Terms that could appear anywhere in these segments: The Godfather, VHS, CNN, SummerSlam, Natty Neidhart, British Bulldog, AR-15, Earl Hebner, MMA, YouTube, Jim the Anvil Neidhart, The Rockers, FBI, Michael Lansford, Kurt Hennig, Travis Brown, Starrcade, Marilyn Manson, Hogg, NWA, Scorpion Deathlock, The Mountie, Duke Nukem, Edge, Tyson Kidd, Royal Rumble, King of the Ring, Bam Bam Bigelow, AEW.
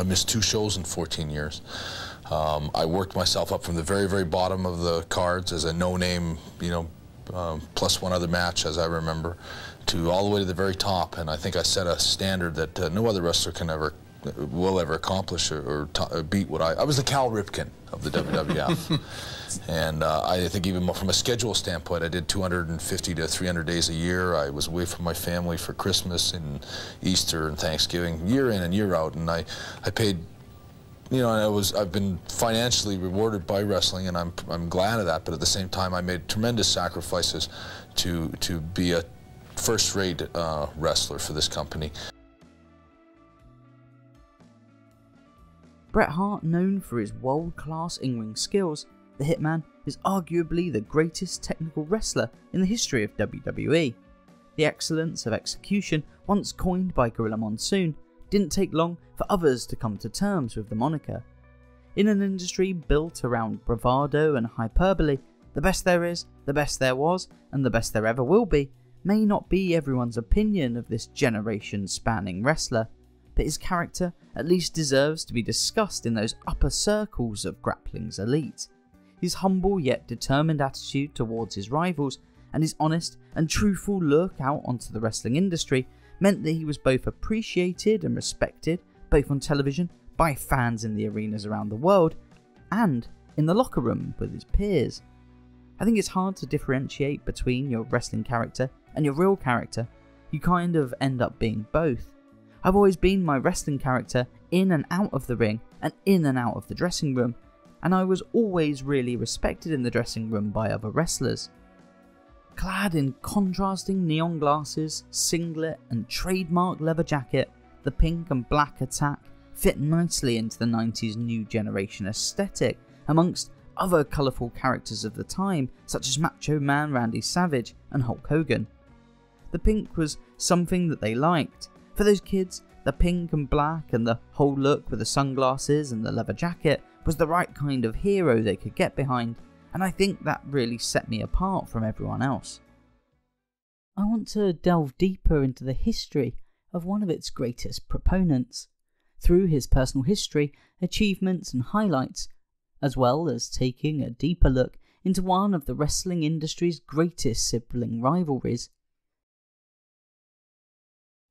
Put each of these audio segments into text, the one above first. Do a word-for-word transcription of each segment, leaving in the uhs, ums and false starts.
I missed two shows in fourteen years. Um, I worked myself up from the very, very bottom of the cards as a no-name, you know, um, plus one other match, as I remember, to all the way to the very top. And I think I set a standard that uh, no other wrestler can ever, will ever accomplish or, or, t or beat what I... I was the Cal Ripken of the W W F. And uh, I think even more from a schedule standpoint, I did two hundred fifty to three hundred days a year. I was away from my family for Christmas and Easter and Thanksgiving, year in and year out. And I, I paid... You know, and I was, I've been financially rewarded by wrestling, and I'm, I'm glad of that, but at the same time, I made tremendous sacrifices to, to be a first-rate uh, wrestler for this company. Bret Hart, known for his world-class in-ring skills, the Hitman is arguably the greatest technical wrestler in the history of W W E. The excellence of execution, once coined by Gorilla Monsoon, didn't take long for others to come to terms with the moniker. In an industry built around bravado and hyperbole, the best there is, the best there was, and the best there ever will be may not be everyone's opinion of this generation-spanning wrestler, but his character at least deserves to be discussed in those upper circles of grappling's elite. His humble yet determined attitude towards his rivals and his honest and truthful look out onto the wrestling industry meant that he was both appreciated and respected, both on television, by fans in the arenas around the world, and in the locker room with his peers. I think it's hard to differentiate between your wrestling character and your real character. You kind of end up being both. I've always been my wrestling character in and out of the ring and in and out of the dressing room, and I was always really respected in the dressing room by other wrestlers. Clad in contrasting neon glasses, singlet and trademark leather jacket, the pink and black attack fit nicely into the nineties new generation aesthetic, amongst other colourful characters of the time such as Macho Man Randy Savage and Hulk Hogan. The pink was something that they liked. For those kids, the pink and black and the whole look with the sunglasses and the leather jacket was the right kind of hero they could get behind. And I think that really set me apart from everyone else. I want to delve deeper into the history of one of its greatest proponents, through his personal history, achievements and highlights, as well as taking a deeper look into one of the wrestling industry's greatest sibling rivalries.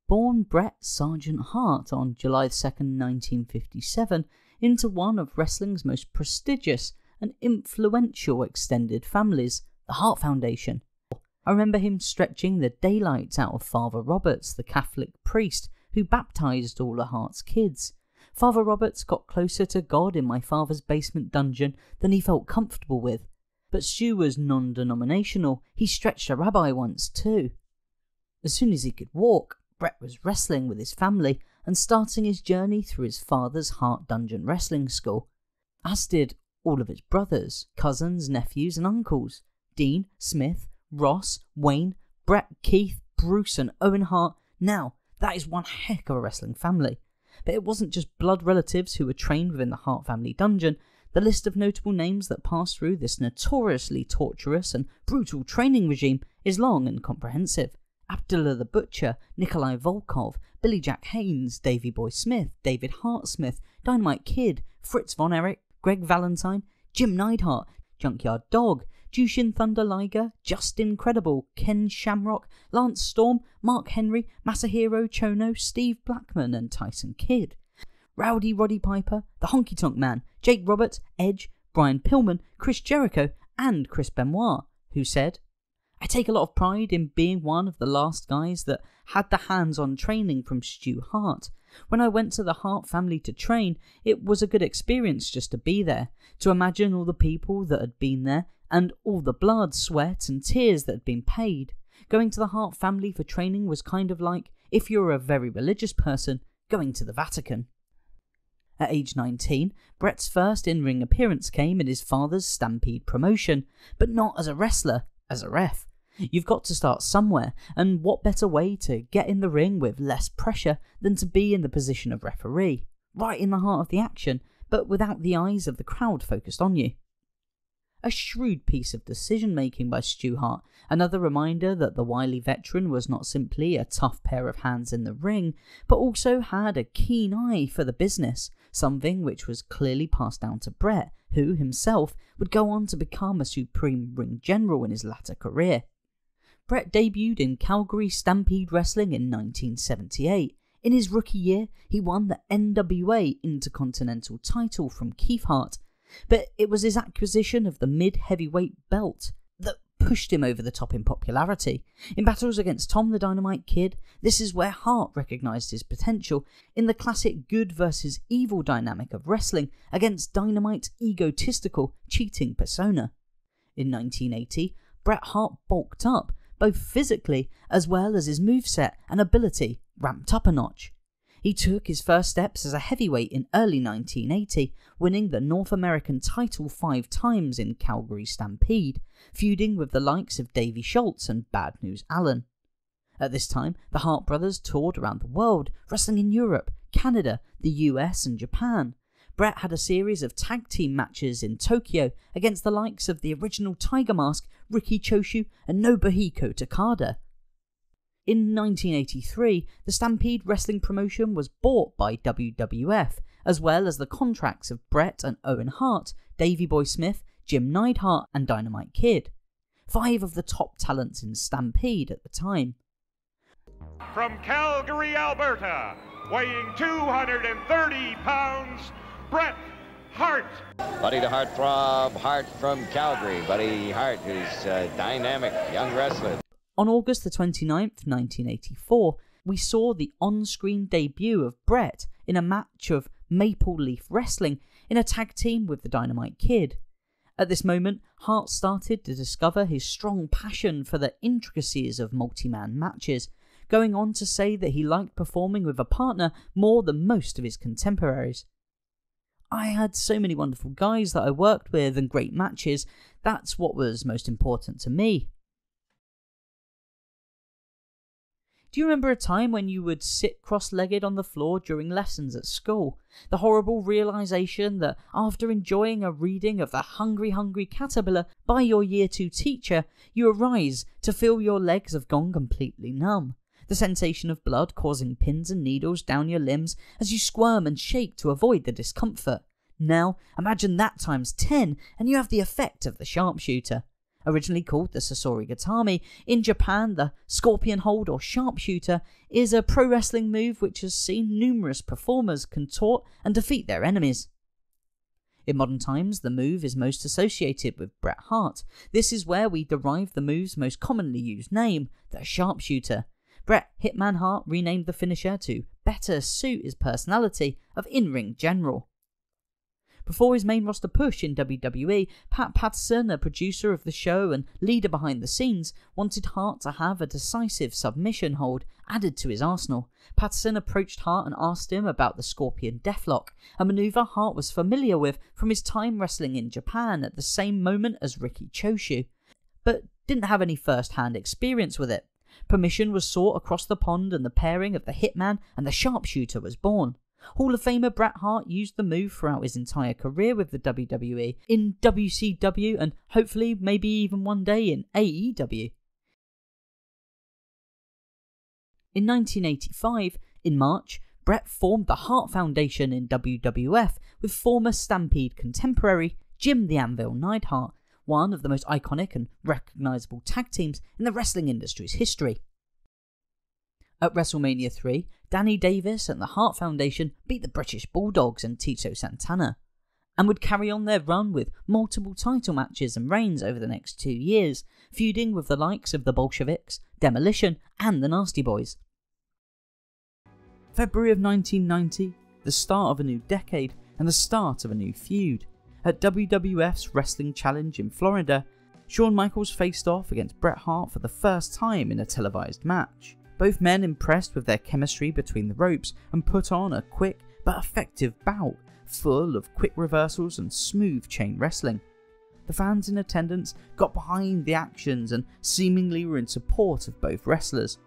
Born Bret Sergeant Hart on July second, nineteen fifty-seven, into one of wrestling's most prestigious and influential extended families, the Hart Foundation. I remember him stretching the daylights out of Father Roberts, the Catholic priest who baptised all of Hart's kids. Father Roberts got closer to God in my father's basement dungeon than he felt comfortable with, but Stu was non-denominational. He stretched a rabbi once too. As soon as he could walk, Bret was wrestling with his family and starting his journey through his father's Hart Dungeon Wrestling School, as did all of his brothers, cousins, nephews and uncles, Dean, Smith, Ross, Wayne, Bret, Keith, Bruce and Owen Hart. Now, that is one heck of a wrestling family. But it wasn't just blood relatives who were trained within the Hart family dungeon. The list of notable names that passed through this notoriously torturous and brutal training regime is long and comprehensive. Abdullah the Butcher, Nikolai Volkov, Billy Jack Haynes, Davey Boy Smith, David Hart Smith, Dynamite Kid, Fritz Von Erich, Greg Valentine, Jim Neidhart, Junkyard Dog, Jushin Thunder Liger, Just Incredible, Ken Shamrock, Lance Storm, Mark Henry, Masahiro Chono, Steve Blackman and Tyson Kidd. Rowdy Roddy Piper, The Honky Tonk Man, Jake Roberts, Edge, Brian Pillman, Chris Jericho and Chris Benoit, who said, "I take a lot of pride in being one of the last guys that had the hands-on training from Stu Hart. When I went to the Hart family to train, it was a good experience just to be there, to imagine all the people that had been there and all the blood, sweat and tears that had been paid. Going to the Hart family for training was kind of like, if you're a very religious person, going to the Vatican." At age nineteen, Bret's first in-ring appearance came in his father's Stampede promotion, but not as a wrestler, as a ref. You've got to start somewhere, and what better way to get in the ring with less pressure than to be in the position of referee, right in the heart of the action, but without the eyes of the crowd focused on you. A shrewd piece of decision-making by Stu Hart, another reminder that the wily veteran was not simply a tough pair of hands in the ring, but also had a keen eye for the business, something which was clearly passed down to Brett, who himself would go on to become a Supreme Ring General in his latter career. Brett debuted in Calgary Stampede Wrestling in nineteen seventy-eight. In his rookie year, he won the N W A Intercontinental title from Keith Hart, but it was his acquisition of the mid-heavyweight belt that pushed him over the top in popularity. In battles against Tom the Dynamite Kid, this is where Hart recognised his potential in the classic good versus evil dynamic of wrestling against Dynamite's egotistical, cheating persona. In nineteen eighty, Bret Hart bulked up, both physically as well as his moveset and ability ramped up a notch. He took his first steps as a heavyweight in early nineteen eighty, winning the North American title five times in Calgary Stampede, feuding with the likes of Davey Schultz and Bad News Allen. At this time, the Hart brothers toured around the world, wrestling in Europe, Canada, the U S and Japan. Brett had a series of tag team matches in Tokyo against the likes of the original Tiger Mask, Riki Choshu and Nobuhiko Takada. In nineteen eighty-three, the Stampede Wrestling promotion was bought by W W F, as well as the contracts of Brett and Owen Hart, Davey Boy Smith, Jim Neidhart and Dynamite Kid, five of the top talents in Stampede at the time. From Calgary, Alberta, weighing two hundred thirty pounds, Brett Hart. Buddy the Heartthrob Hart from Calgary. Buddy Hart, who's a dynamic young wrestler. On August the twenty-ninth, nineteen eighty-four, we saw the on-screen debut of Brett in a match of Maple Leaf Wrestling in a tag team with the Dynamite Kid. At this moment, Hart started to discover his strong passion for the intricacies of multi-man matches, going on to say that he liked performing with a partner more than most of his contemporaries. I had so many wonderful guys that I worked with and great matches. That's what was most important to me. Do you remember a time when you would sit cross-legged on the floor during lessons at school? The horrible realisation that after enjoying a reading of The Hungry Hungry Caterpillar by your year two teacher, you arise to feel your legs have gone completely numb. The sensation of blood causing pins and needles down your limbs as you squirm and shake to avoid the discomfort. Now, imagine that times ten and you have the effect of the sharpshooter. Originally called the Sasori Gatami, in Japan the scorpion hold or sharpshooter is a pro wrestling move which has seen numerous performers contort and defeat their enemies. In modern times, the move is most associated with Bret Hart. This is where we derive the move's most commonly used name, the sharpshooter. Brett Hitman Hart renamed the finisher to better suit his personality of in-ring general. Before his main roster push in W W E, Pat Patterson, a producer of the show and leader behind the scenes, wanted Hart to have a decisive submission hold added to his arsenal. Patterson approached Hart and asked him about the Scorpion Deathlock, a maneuver Hart was familiar with from his time wrestling in Japan at the same moment as Riki Choshu, but didn't have any first-hand experience with it. Permission was sought across the pond and the pairing of the hitman and the sharpshooter was born. Hall of Famer Bret Hart used the move throughout his entire career with the W W E, in W C W and hopefully maybe even one day in A E W. In nineteen eighty-five, in March, Bret formed the Hart Foundation in W W F with former Stampede contemporary Jim the Anvil Neidhart, one of the most iconic and recognisable tag teams in the wrestling industry's history. At WrestleMania three, Danny Davis and the Hart Foundation beat the British Bulldogs and Tito Santana, and would carry on their run with multiple title matches and reigns over the next two years, feuding with the likes of the Bolsheviks, Demolition and the Nasty Boys. February of nineteen ninety, the start of a new decade and the start of a new feud. At W W F's Wrestling Challenge in Florida, Shawn Michaels faced off against Bret Hart for the first time in a televised match. Both men impressed with their chemistry between the ropes and put on a quick but effective bout, full of quick reversals and smooth chain wrestling. The fans in attendance got behind the actions and seemingly were in support of both wrestlers.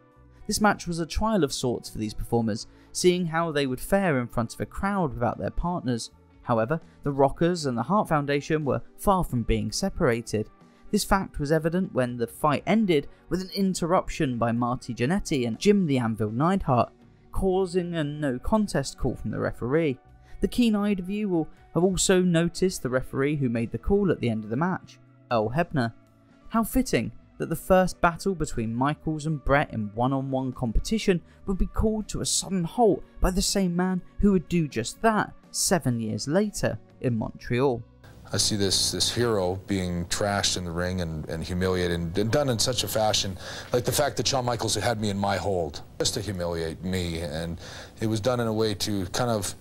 This match was a trial of sorts for these performers, seeing how they would fare in front of a crowd without their partners. However, the Rockers and the Hart Foundation were far from being separated. This fact was evident when the fight ended with an interruption by Marty Jannetty and Jim the Anvil Neidhart, causing a no contest call from the referee. The keen-eyed viewer will have also noticed the referee who made the call at the end of the match, Earl Hebner. How fitting that the first battle between Michaels and Brett in one-on-one competition would be called to a sudden halt by the same man who would do just that seven years later in Montreal. I see this this hero being trashed in the ring and, and humiliated and done in such a fashion, like the fact that Shawn Michaels had me in my hold, just to humiliate me, and it was done in a way to kind of,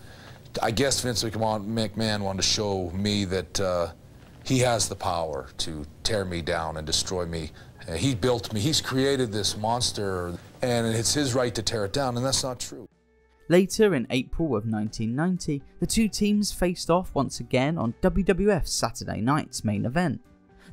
I guess Vince McMahon wanted to show me that uh, he has the power to tear me down and destroy me. Uh, he built me, he's created this monster, and it's his right to tear it down, and that's not true. Later in April of nineteen ninety, the two teams faced off once again on W W F's Saturday night's main event.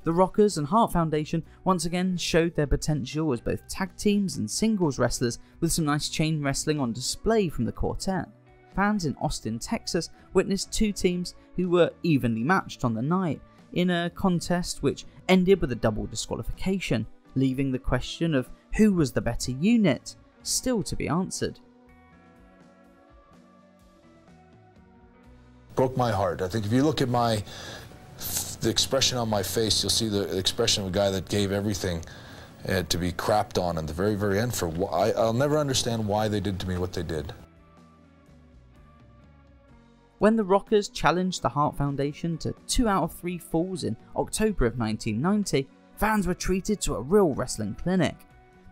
The Rockers and Hart Foundation once again showed their potential as both tag teams and singles wrestlers, with some nice chain wrestling on display from the quartet. Fans in Austin, Texas witnessed two teams who were evenly matched on the night, in a contest which ended with a double disqualification, leaving the question of who was the better unit still to be answered. Broke my heart. I think if you look at my, the expression on my face, you'll see the expression of a guy that gave everything uh, to be crapped on at the very, very end. For wh I, I'll never understand why they did to me what they did. When the Rockers challenged the Hart Foundation to two out of three falls in October of nineteen ninety, fans were treated to a real wrestling clinic.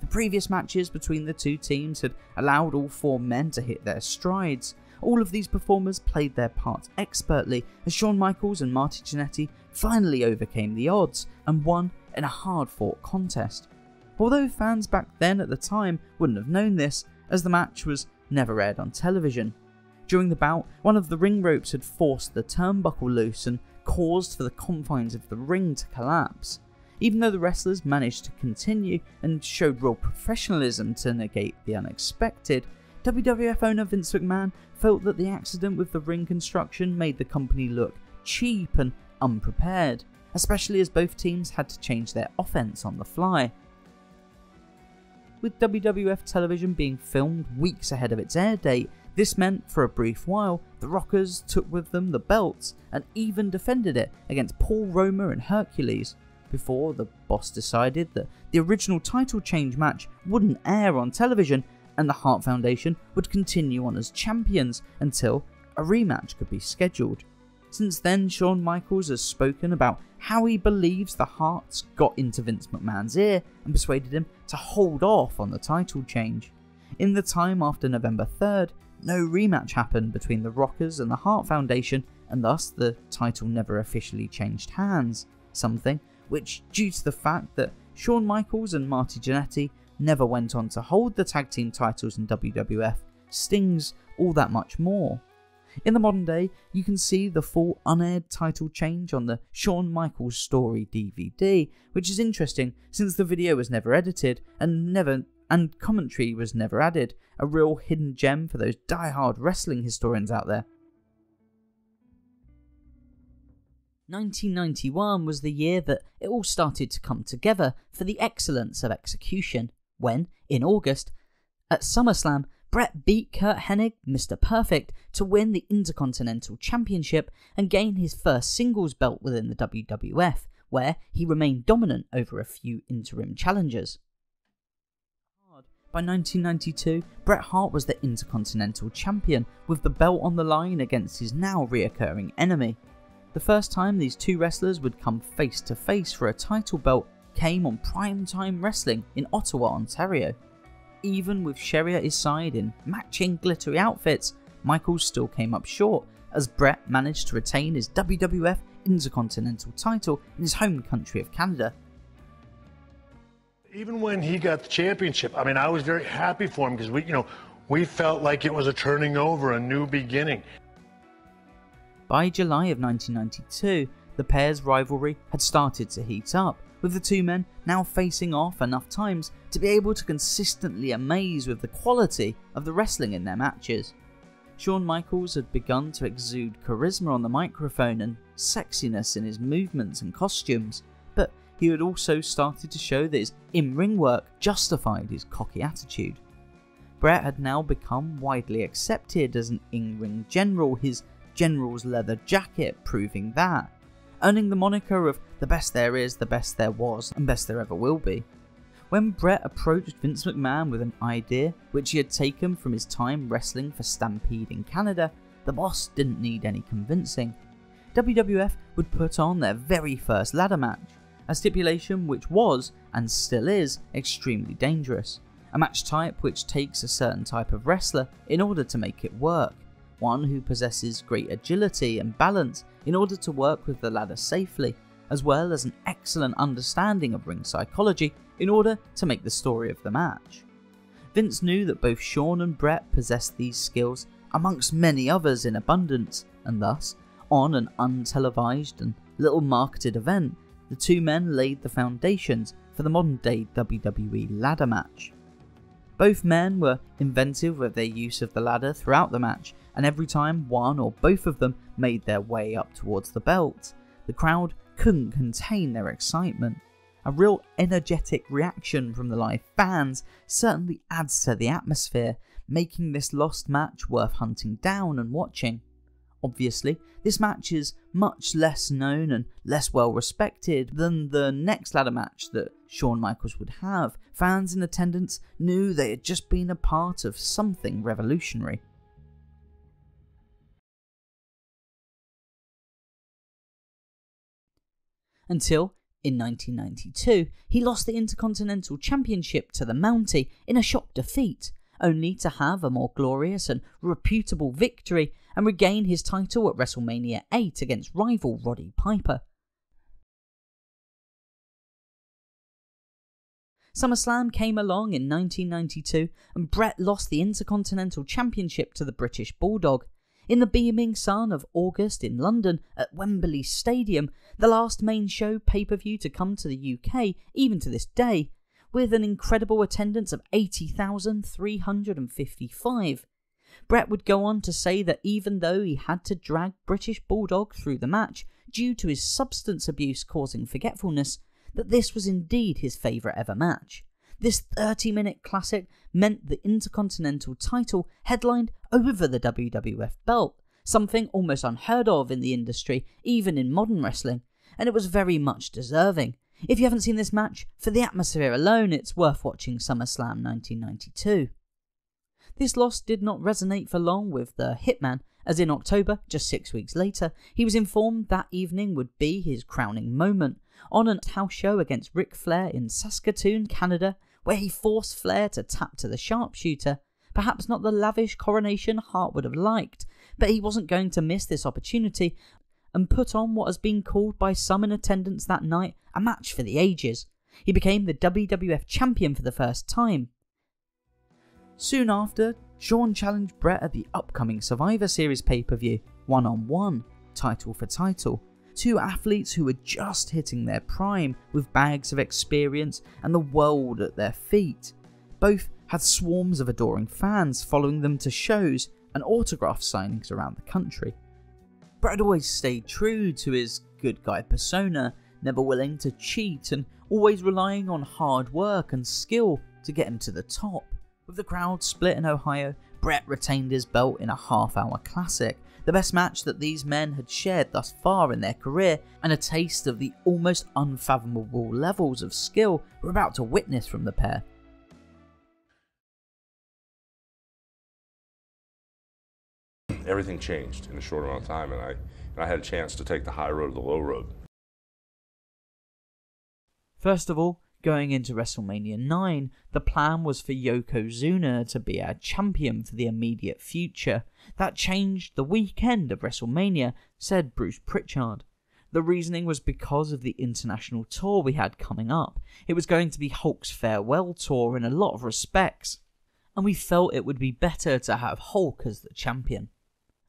The previous matches between the two teams had allowed all four men to hit their strides. All of these performers played their parts expertly as Shawn Michaels and Marty Jannetty finally overcame the odds and won in a hard-fought contest. Although fans back then at the time wouldn't have known this, as the match was never aired on television. During the bout, one of the ring ropes had forced the turnbuckle loose and caused for the confines of the ring to collapse. Even though the wrestlers managed to continue and showed real professionalism to negate the unexpected, W W F owner Vince McMahon felt that the accident with the ring construction made the company look cheap and unprepared, especially as both teams had to change their offense on the fly. With W W F television being filmed weeks ahead of its air date, this meant for a brief while the Rockers took with them the belts and even defended it against Paul Roma and Hercules, before the boss decided that the original title change match wouldn't air on television and the Hart Foundation would continue on as champions until a rematch could be scheduled. Since then, Shawn Michaels has spoken about how he believes the Harts got into Vince McMahon's ear and persuaded him to hold off on the title change. In the time after November third, no rematch happened between the Rockers and the Hart Foundation, and thus the title never officially changed hands, something which, due to the fact that Shawn Michaels and Marty Jannetty never went on to hold the tag team titles in W W F, stings all that much more. In the modern day, you can see the full unaired title change on the Shawn Michaels Story D V D, which is interesting since the video was never edited and never and commentary was never added, a real hidden gem for those die-hard wrestling historians out there. nineteen ninety-one was the year that it all started to come together for the excellence of execution, when, in August, at SummerSlam, Brett beat Kurt Hennig, Mr Perfect, to win the Intercontinental Championship and gain his first singles belt within the W W F, where he remained dominant over a few interim challengers. By nineteen ninety-two, Bret Hart was the Intercontinental Champion, with the belt on the line against his now reoccurring enemy. The first time these two wrestlers would come face to face for a title belt came on Primetime Wrestling in Ottawa, Ontario. Even with Sherry at his side in matching glittery outfits, Michaels still came up short, as Brett managed to retain his W W F Intercontinental title in his home country of Canada. Even when he got the championship, I mean, I was very happy for him because we, you know, we felt like it was a turning over, a new beginning. By July of nineteen ninety-two, the pair's rivalry had started to heat up, with the two men now facing off enough times to be able to consistently amaze with the quality of the wrestling in their matches. Shawn Michaels had begun to exude charisma on the microphone and sexiness in his movements and costumes, but he had also started to show that his in-ring work justified his cocky attitude. Brett had now become widely accepted as an in-ring general, his general's leather jacket, proving that, earning the moniker of the best there is, the best there was, and best there ever will be. When Brett approached Vince McMahon with an idea which he had taken from his time wrestling for Stampede in Canada, the boss didn't need any convincing. W W F would put on their very first ladder match, a stipulation which was, and still is, extremely dangerous. A match type which takes a certain type of wrestler in order to make it work, one who possesses great agility and balance in order to work with the ladder safely, as well as an excellent understanding of ring psychology in order to make the story of the match. Vince knew that both Shawn and Brett possessed these skills amongst many others in abundance, and thus, on an untelevised and little marketed event, the two men laid the foundations for the modern day W W E ladder match. Both men were inventive with their use of the ladder throughout the match, and every time one or both of them made their way up towards the belt, the crowd couldn't contain their excitement. A real energetic reaction from the live fans certainly adds to the atmosphere, making this lost match worth hunting down and watching. Obviously, this match is much less known and less well respected than the next ladder match that Shawn Michaels would have. Fans in attendance knew they had just been a part of something revolutionary. Until, in nineteen ninety-two, he lost the Intercontinental Championship to the Mountie in a shock defeat, only to have a more glorious and reputable victory and regain his title at WrestleMania eight against rival Roddy Piper. SummerSlam came along in nineteen ninety-two and Brett lost the Intercontinental Championship to the British Bulldog. In the beaming sun of August in London at Wembley Stadium, the last main show pay-per-view to come to the U K even to this day, with an incredible attendance of eighty thousand three hundred fifty-five. Brett would go on to say that even though he had to drag British Bulldog through the match due to his substance abuse causing forgetfulness, that this was indeed his favourite ever match. This thirty minute classic meant the Intercontinental title headlined over the W W F belt, something almost unheard of in the industry, even in modern wrestling, and it was very much deserving. If you haven't seen this match, for the atmosphere alone, it's worth watching SummerSlam nineteen ninety-two. This loss did not resonate for long with the Hitman, as in October, just six weeks later, he was informed that evening would be his crowning moment, on a house show against Ric Flair in Saskatoon, Canada, where he forced Flair to tap to the sharpshooter. Perhaps not the lavish coronation Hart would have liked, but he wasn't going to miss this opportunity, and put on what has been called by some in attendance that night a match for the ages. He became the W W F champion for the first time. Soon after, Shawn challenged Brett at the upcoming Survivor Series pay-per-view, one-on-one, title for title. Two athletes who were just hitting their prime, with bags of experience and the world at their feet. Both had swarms of adoring fans following them to shows and autograph signings around the country. Brett always stayed true to his good guy persona, never willing to cheat and always relying on hard work and skill to get him to the top. With the crowd split in Ohio, Brett retained his belt in a half-hour classic, the best match that these men had shared thus far in their career, and a taste of the almost unfathomable levels of skill we're about to witness from the pair. Everything changed in a short amount of time, and I, and I had a chance to take the high road or the low road. First of all, going into WrestleMania nine, the plan was for Yokozuna to be our champion for the immediate future. That changed the weekend of WrestleMania, said Bruce Pritchard. The reasoning was because of the international tour we had coming up. It was going to be Hulk's farewell tour in a lot of respects, and we felt it would be better to have Hulk as the champion.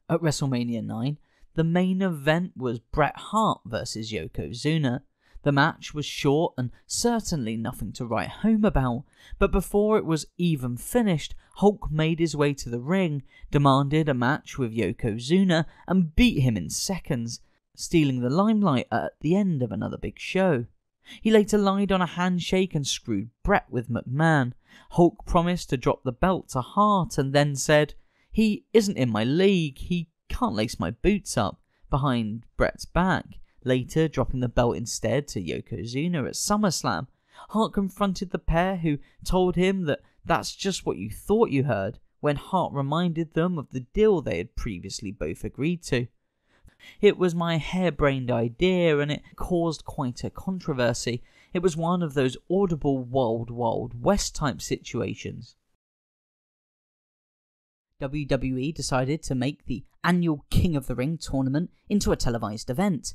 At WrestleMania nine, the main event was Bret Hart versus Yokozuna. The match was short and certainly nothing to write home about, but before it was even finished, Hulk made his way to the ring, demanded a match with Yokozuna, and beat him in seconds, stealing the limelight at the end of another big show. He later lied on a handshake and screwed Brett with McMahon. Hulk promised to drop the belt to Hart and then said, "He isn't in my league, he can't lace my boots up, behind Brett's back, later dropping the belt instead to Yokozuna at SummerSlam. Hart confronted the pair, who told him that that's just what you thought you heard, when Hart reminded them of the deal they had previously both agreed to. It was my harebrained idea, and it caused quite a controversy. It was one of those audible Wild Wild West type situations. W W E decided to make the annual King of the Ring tournament into a televised event.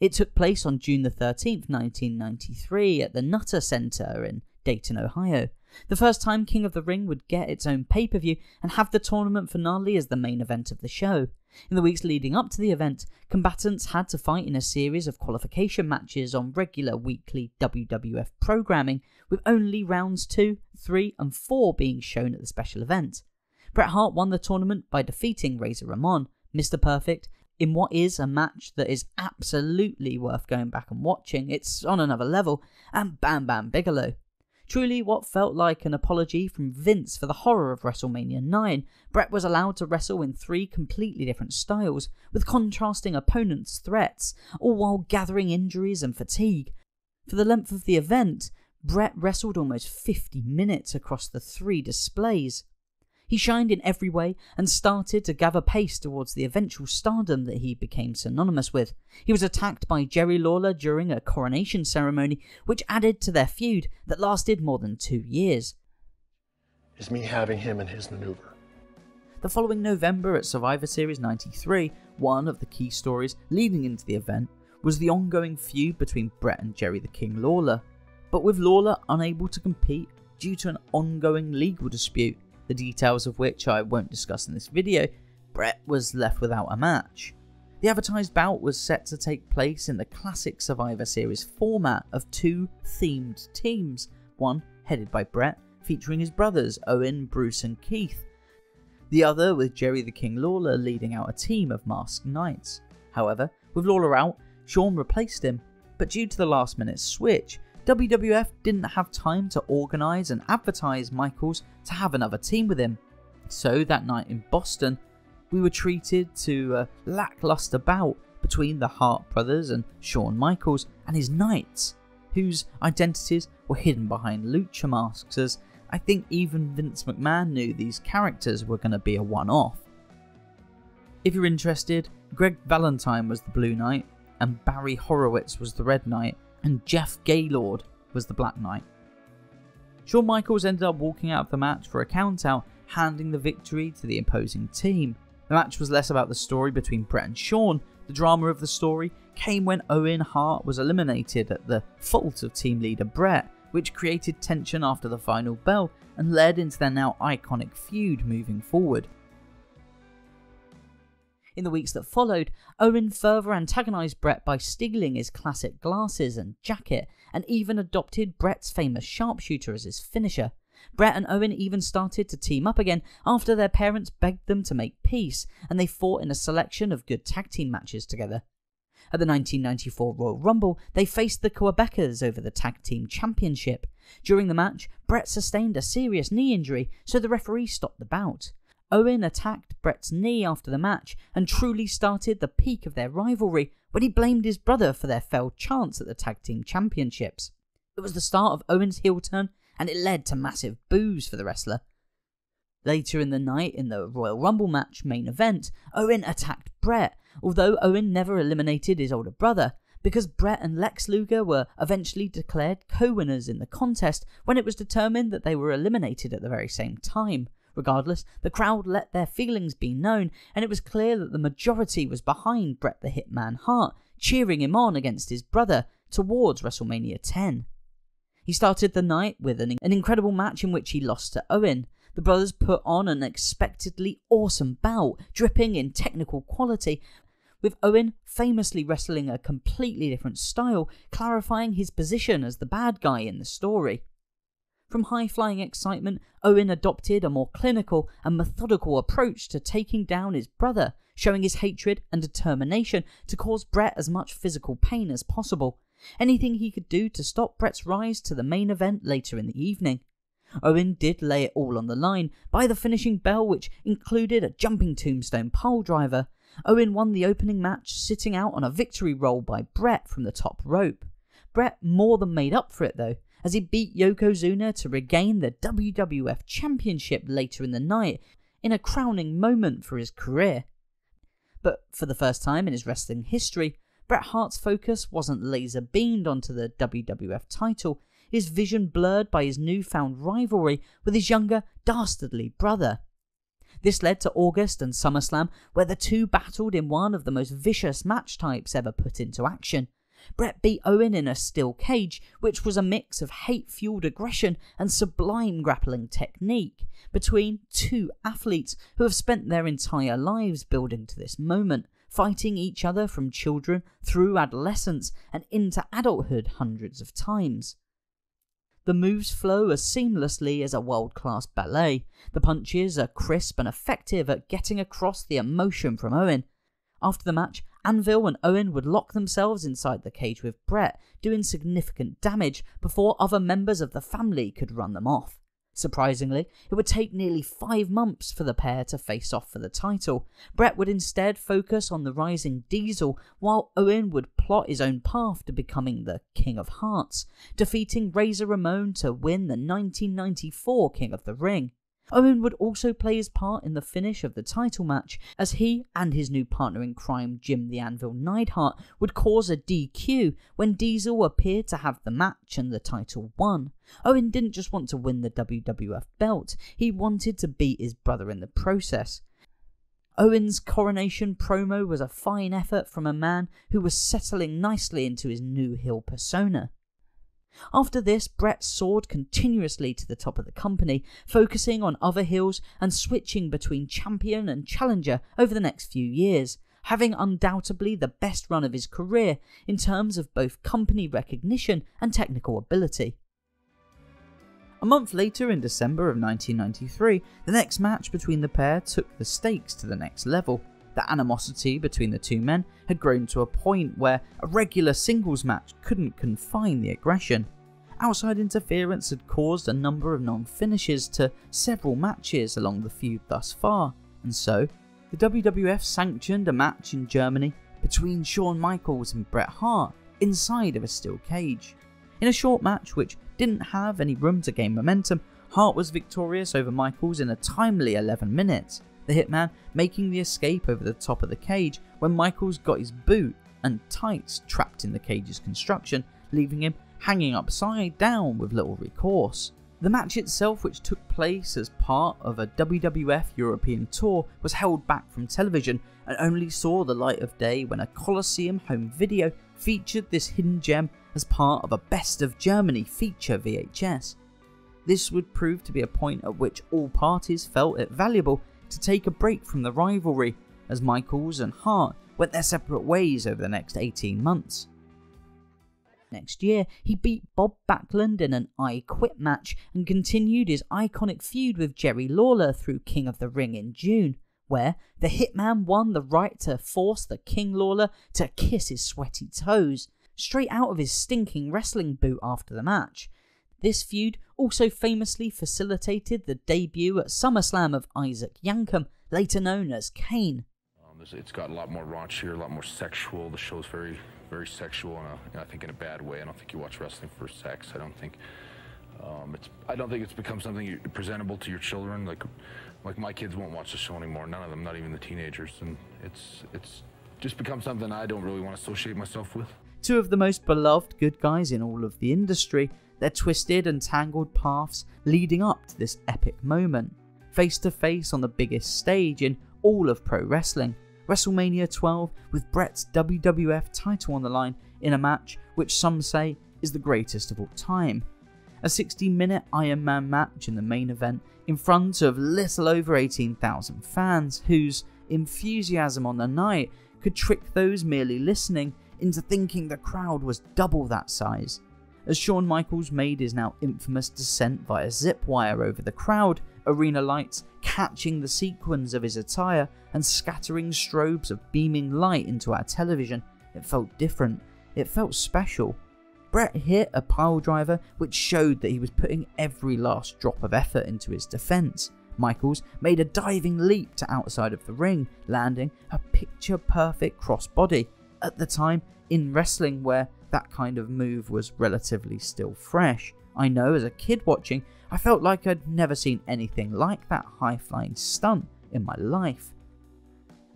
It took place on June the thirteenth, nineteen ninety-three at the Nutter Center in Dayton, Ohio. The first time King of the Ring would get its own pay-per-view and have the tournament finale as the main event of the show. In the weeks leading up to the event, combatants had to fight in a series of qualification matches on regular weekly W W F programming, with only rounds two, three and four being shown at the special event. Bret Hart won the tournament by defeating Razor Ramon, Mr Perfect, in what is a match that is absolutely worth going back and watching. It's on another level, and Bam Bam Bigelow. Truly what felt like an apology from Vince for the horror of WrestleMania nine, Bret was allowed to wrestle in three completely different styles, with contrasting opponents' threats, all while gathering injuries and fatigue. For the length of the event, Bret wrestled almost fifty minutes across the three displays. He shined in every way and started to gather pace towards the eventual stardom that he became synonymous with. He was attacked by Jerry Lawler during a coronation ceremony, which added to their feud that lasted more than two years. It's me having him and his maneuver. The following November at Survivor Series ninety-three, one of the key stories leading into the event was the ongoing feud between Bret and Jerry the King Lawler, but with Lawler unable to compete due to an ongoing legal dispute, the details of which I won't discuss in this video, Bret was left without a match. The advertised bout was set to take place in the classic Survivor Series format of two themed teams, one headed by Bret, featuring his brothers Owen, Bruce and Keith, the other with Jerry the King Lawler leading out a team of masked knights. However, with Lawler out, Shawn replaced him, but due to the last minute switch, W W F didn't have time to organise and advertise Michaels to have another team with him, so that night in Boston, we were treated to a lacklustre bout between the Hart brothers and Shawn Michaels and his knights, whose identities were hidden behind lucha masks, as I think even Vince McMahon knew these characters were going to be a one-off. If you're interested, Greg Valentine was the Blue Knight, and Barry Horowitz was the Red Knight, and Jeff Gaylord was the Black Knight. Shawn Michaels ended up walking out of the match for a countout, handing the victory to the opposing team. The match was less about the story between Bret and Shawn. The drama of the story came when Owen Hart was eliminated at the fault of team leader Bret, which created tension after the final bell and led into their now iconic feud moving forward. In the weeks that followed, Owen further antagonised Bret by stealing his classic glasses and jacket, and even adopted Bret's famous sharpshooter as his finisher. Bret and Owen even started to team up again after their parents begged them to make peace, and they fought in a selection of good tag team matches together. At the nineteen ninety-four Royal Rumble, they faced the Quebecers over the Tag Team Championship. During the match, Bret sustained a serious knee injury, so the referee stopped the bout. Owen attacked Bret's knee after the match and truly started the peak of their rivalry when he blamed his brother for their failed chance at the Tag Team Championships. It was the start of Owen's heel turn, and it led to massive boos for the wrestler. Later in the night, in the Royal Rumble match main event, Owen attacked Bret, although Owen never eliminated his older brother, because Bret and Lex Luger were eventually declared co-winners in the contest when it was determined that they were eliminated at the very same time. Regardless, the crowd let their feelings be known, and it was clear that the majority was behind Bret the Hitman Hart, cheering him on against his brother towards WrestleMania ten. He started the night with an, an incredible match in which he lost to Owen. The brothers put on an expectedly awesome bout, dripping in technical quality, with Owen famously wrestling a completely different style, clarifying his position as the bad guy in the story. From high-flying excitement, Owen adopted a more clinical and methodical approach to taking down his brother, showing his hatred and determination to cause Bret as much physical pain as possible, anything he could do to stop Bret's rise to the main event later in the evening. Owen did lay it all on the line by the finishing bell, which included a jumping tombstone piledriver. Owen won the opening match, sitting out on a victory roll by Brett from the top rope. Brett more than made up for it though, as he beat Yokozuna to regain the W W F Championship later in the night in a crowning moment for his career. But for the first time in his wrestling history, Bret Hart's focus wasn't laser beamed onto the W W F title, his vision blurred by his newfound rivalry with his younger, dastardly brother. This led to August and SummerSlam, where the two battled in one of the most vicious match types ever put into action. Brett beat Owen in a steel cage, which was a mix of hate-fueled aggression and sublime grappling technique between two athletes who have spent their entire lives building to this moment, fighting each other from children through adolescence and into adulthood hundreds of times. The moves flow as seamlessly as a world-class ballet. The punches are crisp and effective at getting across the emotion from Owen. After the match, Anvil and Owen would lock themselves inside the cage with Brett, doing significant damage before other members of the family could run them off. Surprisingly, it would take nearly five months for the pair to face off for the title. Brett would instead focus on the rising Diesel, while Owen would plot his own path to becoming the King of Hearts, defeating Razor Ramon to win the nineteen ninety-four King of the Ring. Owen would also play his part in the finish of the title match, as he and his new partner in crime, Jim the Anvil Neidhart, would cause a D Q when Diesel appeared to have the match and the title won. Owen didn't just want to win the W W F belt, he wanted to beat his brother in the process. Owen's coronation promo was a fine effort from a man who was settling nicely into his new heel persona. After this, Brett soared continuously to the top of the company, focusing on other heels and switching between champion and challenger over the next few years, having undoubtedly the best run of his career in terms of both company recognition and technical ability. A month later, in December of nineteen ninety-three, the next match between the pair took the stakes to the next level. The animosity between the two men had grown to a point where a regular singles match couldn't confine the aggression. Outside interference had caused a number of non-finishes to several matches along the feud thus far, and so the W W F sanctioned a match in Germany between Shawn Michaels and Bret Hart inside of a steel cage. In a short match which didn't have any room to gain momentum, Hart was victorious over Michaels in a timely eleven minutes. The Hitman making the escape over the top of the cage when Michaels got his boot and tights trapped in the cage's construction, leaving him hanging upside down with little recourse. The match itself, which took place as part of a W W F European tour, was held back from television and only saw the light of day when a Coliseum home video featured this hidden gem as part of a Best of Germany feature V H S. This would prove to be a point at which all parties felt it valuable to take a break from the rivalry, as Michaels and Hart went their separate ways over the next eighteen months. Next year, he beat Bob Backlund in an I Quit match and continued his iconic feud with Jerry Lawler through King of the Ring in June, where the Hitman won the right to force the King Lawler to kiss his sweaty toes, straight out of his stinking wrestling boot after the match. This feud also famously facilitated the debut at SummerSlam of Isaac Yankem, later known as Kane. Um, it's got a lot more raunchier, a lot more sexual. The show's very, very sexual, and you know, I think in a bad way. I don't think you watch wrestling for sex. I don't think um, it's. I don't think it's become something you, presentable to your children. Like, like my kids won't watch the show anymore. None of them, not even the teenagers. And it's, it's just become something I don't really want to associate myself with. Two of the most beloved good guys in all of the industry. Their twisted and tangled paths leading up to this epic moment, face to face on the biggest stage in all of pro wrestling, WrestleMania twelve, with Brett's W W F title on the line in a match which some say is the greatest of all time. A sixty minute Iron Man match in the main event in front of little over eighteen thousand fans, whose enthusiasm on the night could trick those merely listening into thinking the crowd was double that size. As Shawn Michaels made his now infamous descent via zip wire over the crowd, arena lights catching the sequins of his attire and scattering strobes of beaming light into our television, it felt different, it felt special. Brett hit a pile driver, which showed that he was putting every last drop of effort into his defense. Michaels made a diving leap to outside of the ring, landing a picture-perfect crossbody. At the time, in wrestling where that kind of move was relatively still fresh, I know as a kid watching, I felt like I'd never seen anything like that high-flying stunt in my life.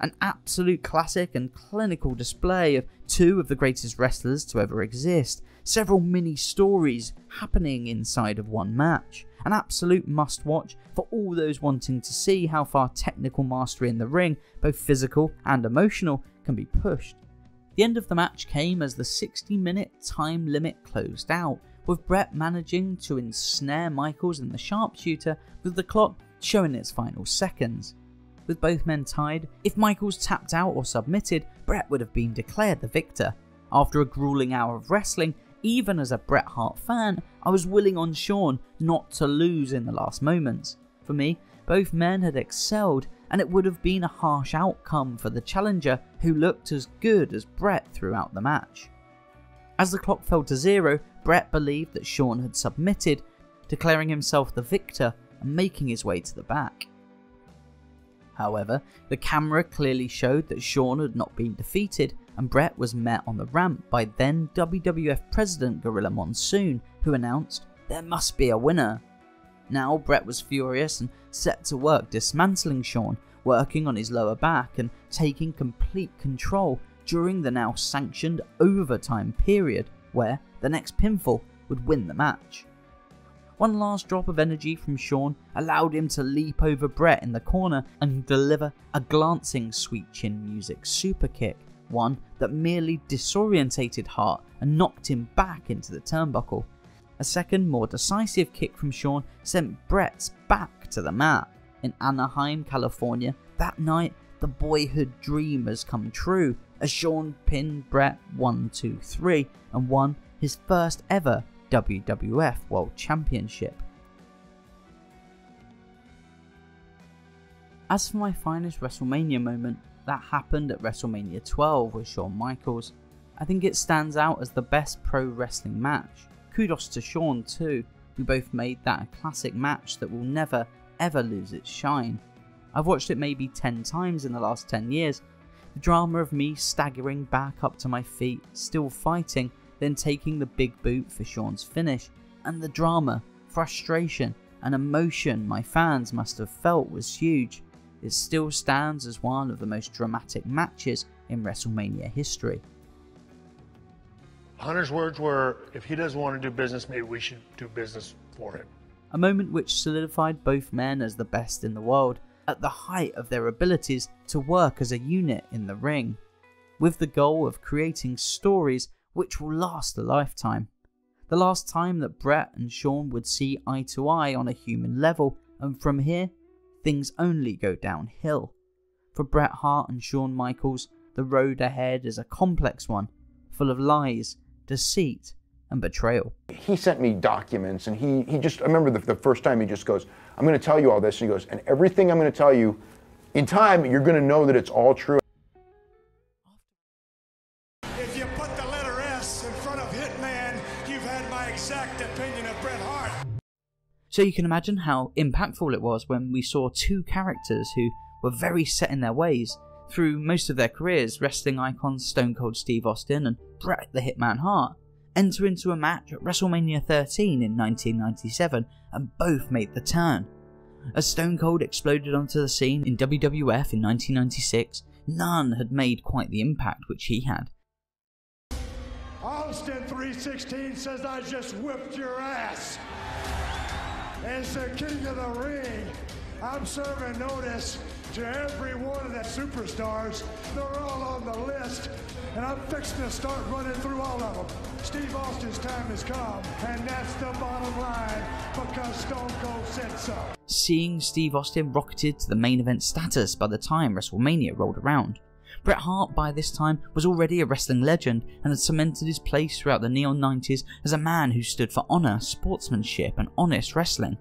An absolute classic and clinical display of two of the greatest wrestlers to ever exist, several mini-stories happening inside of one match. An absolute must-watch for all those wanting to see how far technical mastery in the ring, both physical and emotional, can be pushed. The end of the match came as the sixty minute time limit closed out, with Brett managing to ensnare Michaels and the sharpshooter with the clock showing its final seconds. With both men tied, if Michaels tapped out or submitted, Brett would have been declared the victor. After a grueling hour of wrestling, even as a Bret Hart fan, I was willing on Shawn not to lose in the last moments. For me, both men had excelled, and it would have been a harsh outcome for the challenger who looked as good as Brett throughout the match. As the clock fell to zero, Brett believed that Shawn had submitted, declaring himself the victor and making his way to the back. However, the camera clearly showed that Shawn had not been defeated, and Brett was met on the ramp by then W W F President Gorilla Monsoon, who announced, "There must be a winner." Now Brett was furious and set to work dismantling Shawn, working on his lower back and taking complete control during the now sanctioned overtime period, where the next pinfall would win the match. One last drop of energy from Shawn allowed him to leap over Brett in the corner and deliver a glancing sweet chin music super kick, one that merely disorientated Hart and knocked him back into the turnbuckle. A second, more decisive kick from Shawn sent Brett's back to the mat. In Anaheim, California, that night, the boyhood dream has come true as Shawn pinned Brett one two three and won his first ever W W F World Championship. As for my finest WrestleMania moment, that happened at WrestleMania twelve with Shawn Michaels. I think it stands out as the best pro wrestling match. Kudos to Shawn too, we both made that a classic match that will never ever lose its shine. I've watched it maybe ten times in the last ten years, the drama of me staggering back up to my feet, still fighting, then taking the big boot for Shawn's finish, and the drama, frustration and emotion my fans must have felt was huge. It still stands as one of the most dramatic matches in WrestleMania history. Hunter's words were, if he doesn't want to do business, maybe we should do business for him. A moment which solidified both men as the best in the world, at the height of their abilities to work as a unit in the ring, with the goal of creating stories which will last a lifetime. The last time that Brett and Shawn would see eye to eye on a human level, and from here, things only go downhill. For Bret Hart and Shawn Michaels, the road ahead is a complex one, full of lies, deceit, and betrayal. He sent me documents, and he, he just, I remember the, the first time he just goes, I'm gonna tell you all this, and he goes, and everything I'm gonna tell you, in time, you're gonna know that it's all true. So you can imagine how impactful it was when we saw two characters who were very set in their ways through most of their careers, wrestling icons Stone Cold Steve Austin and Bret the Hitman Hart, enter into a match at WrestleMania thirteen in nineteen ninety-seven, and both made the turn. As Stone Cold exploded onto the scene in W W F in nineteen ninety-six, none had made quite the impact which he had. Austin three sixteen says I just whipped your ass. As the King of the Ring, I'm serving notice to every one of the superstars. They're all on the list, and I'm fixing to start running through all of them. Steve Austin's time has come, and that's the bottom line, because Stone Cold said so. Seeing Steve Austin rocketed to the main event status by the time WrestleMania rolled around. Bret Hart by this time was already a wrestling legend and had cemented his place throughout the neon nineties as a man who stood for honour, sportsmanship and honest wrestling.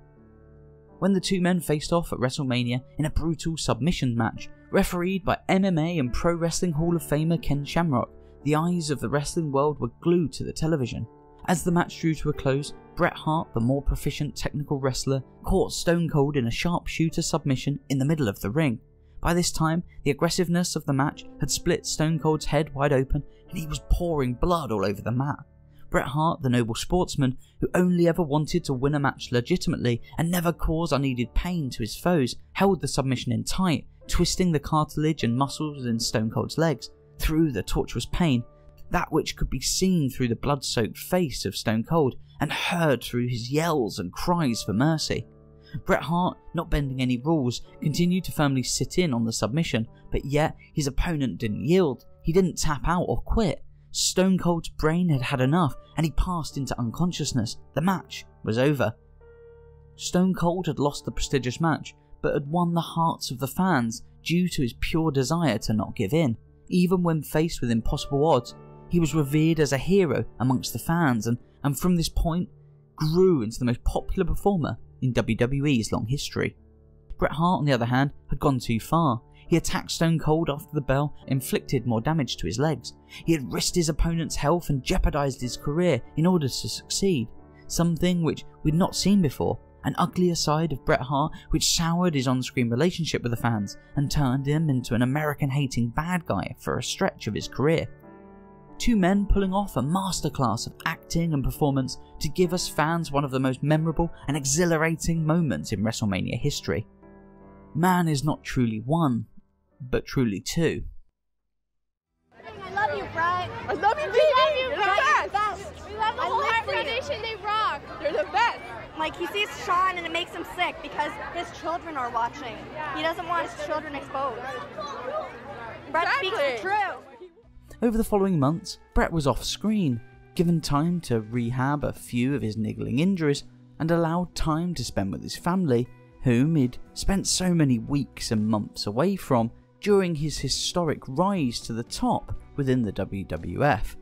When the two men faced off at WrestleMania in a brutal submission match, refereed by M M A and Pro Wrestling Hall of Famer Ken Shamrock, the eyes of the wrestling world were glued to the television. As the match drew to a close, Bret Hart, the more proficient technical wrestler, caught Stone Cold in a sharpshooter submission in the middle of the ring. By this time, the aggressiveness of the match had split Stone Cold's head wide open and he was pouring blood all over the mat. Bret Hart, the noble sportsman, who only ever wanted to win a match legitimately and never cause unneeded pain to his foes, held the submission in tight, twisting the cartilage and muscles in Stone Cold's legs. Through the torturous pain, that which could be seen through the blood-soaked face of Stone Cold and heard through his yells and cries for mercy. Bret Hart, not bending any rules, continued to firmly sit in on the submission, but yet his opponent didn't yield. He didn't tap out or quit. Stone Cold's brain had had enough and he passed into unconsciousness. The match was over. Stone Cold had lost the prestigious match, but had won the hearts of the fans due to his pure desire to not give in. Even when faced with impossible odds, he was revered as a hero amongst the fans and, and from this point grew into the most popular performer in W W E's long history. Bret Hart, on the other hand, had gone too far. He attacked Stone Cold after the bell, inflicted more damage to his legs. He had risked his opponent's health and jeopardised his career in order to succeed, something which we'd not seen before, an uglier side of Bret Hart which soured his on-screen relationship with the fans and turned him into an American-hating bad guy for a stretch of his career. Two men pulling off a masterclass of acting and performance to give us fans one of the most memorable and exhilarating moments in WrestleMania history. Man is not truly one, but truly two. I love you, Bret. I love you, Davey. You're the best. best. We love the whole Hart Foundation. They rock. They're the best. Like, he sees Shawn and it makes him sick because his children are watching. He doesn't want his children exposed. Bret speaks the truth. Over the following months, Bret was off screen, given time to rehab a few of his niggling injuries and allowed time to spend with his family, whom he'd spent so many weeks and months away from during his historic rise to the top within the W W F.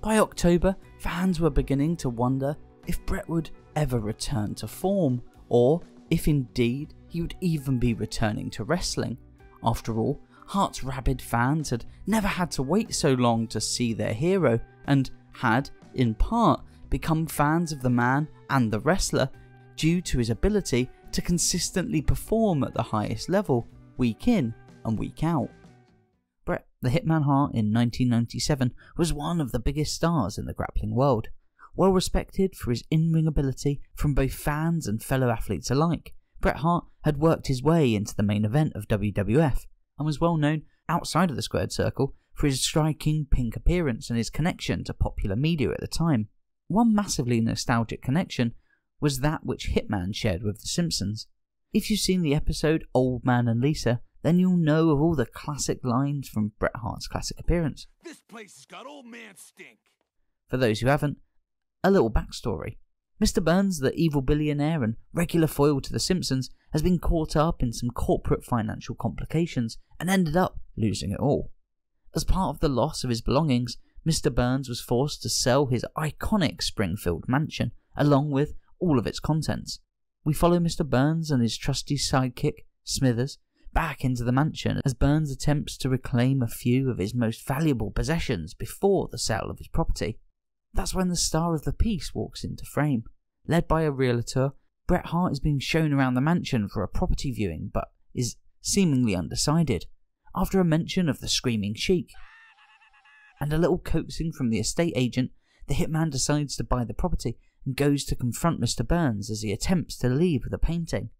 By October, fans were beginning to wonder if Bret would ever return to form, or if indeed he would even be returning to wrestling. After all, Hart's rabid fans had never had to wait so long to see their hero, and had, in part, become fans of the man and the wrestler due to his ability to consistently perform at the highest level, week in and week out. Bret the Hitman Hart in nineteen ninety-seven was one of the biggest stars in the grappling world, well respected for his in-ring ability from both fans and fellow athletes alike. Bret Hart had worked his way into the main event of W W F, and was well known outside of the squared circle for his striking pink appearance and his connection to popular media at the time. One massively nostalgic connection was that which Hitman shared with The Simpsons. If you've seen the episode Old Man and Lisa, then you'll know of all the classic lines from Bret Hart's classic appearance. This place has got old man stink. For those who haven't, a little backstory. Mister Burns, the evil billionaire and regular foil to The Simpsons, has been caught up in some corporate financial complications and ended up losing it all. As part of the loss of his belongings, Mister Burns was forced to sell his iconic Springfield mansion, along with all of its contents. We follow Mister Burns and his trusty sidekick, Smithers, back into the mansion as Burns attempts to reclaim a few of his most valuable possessions before the sale of his property. That's when the star of the piece walks into frame. Led by a realtor, Bret Hart is being shown around the mansion for a property viewing, but is seemingly undecided. After a mention of the Screaming Sheik and a little coaxing from the estate agent, the hitman decides to buy the property and goes to confront Mister Burns as he attempts to leave with a painting.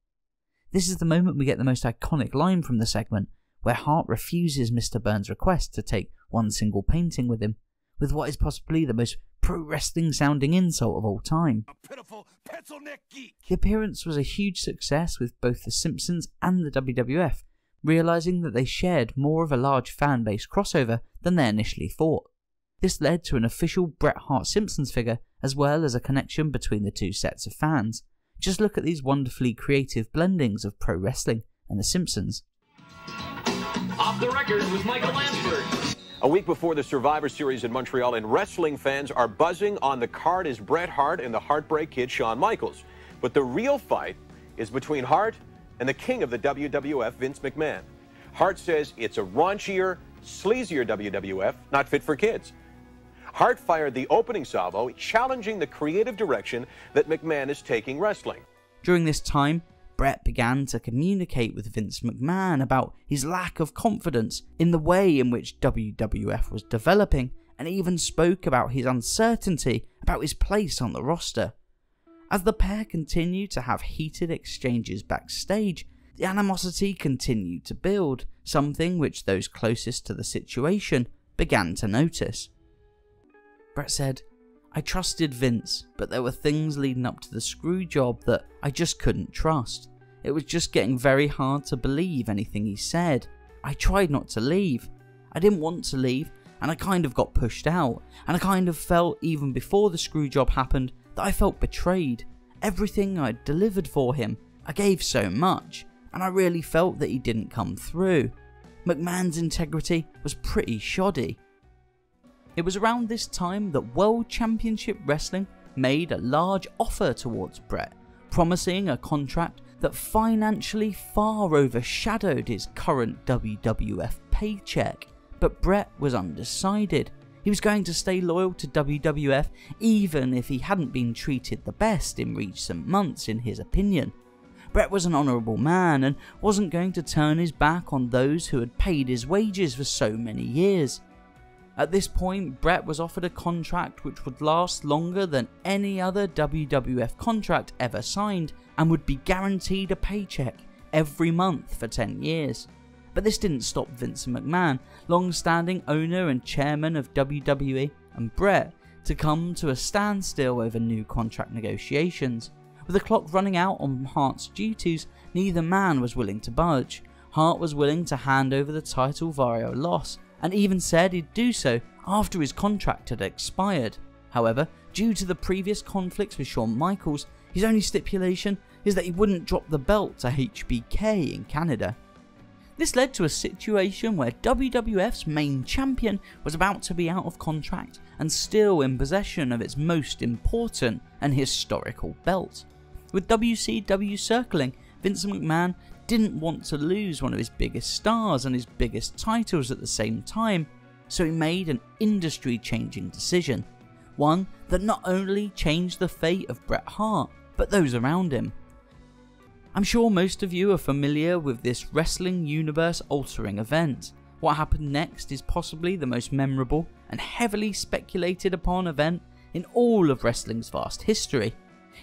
This is the moment we get the most iconic line from the segment, where Hart refuses Mister Burns' request to take one single painting with him, with what is possibly the most pro-wrestling sounding insult of all time. A pitiful pencil neck geek. The appearance was a huge success with both The Simpsons and the W W F, realising that they shared more of a large fan base crossover than they initially thought. This led to an official Bret Hart Simpsons figure, as well as a connection between the two sets of fans. Just look at these wonderfully creative blendings of pro-wrestling and The Simpsons. Off the record with Michael Lansford. A week before the Survivor Series in Montreal, and wrestling fans are buzzing on the card is Bret Hart and the Heartbreak Kid, Shawn Michaels. But the real fight is between Hart and the king of the W W F, Vince McMahon. Hart says it's a raunchier, sleazier W W F, not fit for kids. Hart fired the opening salvo, challenging the creative direction that McMahon is taking wrestling. During this time, Brett began to communicate with Vince McMahon about his lack of confidence in the way in which W W F was developing, and even spoke about his uncertainty about his place on the roster. As the pair continued to have heated exchanges backstage, the animosity continued to build, something which those closest to the situation began to notice. Brett said, "I trusted Vince, but there were things leading up to the screw job that I just couldn't trust. It was just getting very hard to believe anything he said. I tried not to leave. I didn't want to leave, and I kind of got pushed out, and I kind of felt, even before the screw job happened, that I felt betrayed. Everything I'd delivered for him, I gave so much, and I really felt that he didn't come through. McMahon's integrity was pretty shoddy." It was around this time that World Championship Wrestling made a large offer towards Brett, promising a contract that financially far overshadowed his current W W F paycheck, but Brett was undecided. He was going to stay loyal to W W F even if he hadn't been treated the best in recent months, in his opinion. Brett was an honourable man and wasn't going to turn his back on those who had paid his wages for so many years. At this point, Brett was offered a contract which would last longer than any other W W F contract ever signed, and would be guaranteed a paycheck every month for ten years. But this didn't stop Vince McMahon, long-standing owner and chairman of W W E, and Brett to come to a standstill over new contract negotiations. With the clock running out on Hart's duties, neither man was willing to budge. Hart was willing to hand over the title via a loss, and even said he'd do so after his contract had expired. However, due to the previous conflicts with Shawn Michaels, his only stipulation is that he wouldn't drop the belt to H B K in Canada. This led to a situation where W W F's main champion was about to be out of contract and still in possession of its most important and historical belt. With W C W circling, Vince McMahon didn't want to lose one of his biggest stars and his biggest titles at the same time, so he made an industry-changing decision, one that not only changed the fate of Bret Hart, but those around him. I'm sure most of you are familiar with this wrestling universe-altering event. What happened next is possibly the most memorable and heavily speculated upon event in all of wrestling's vast history.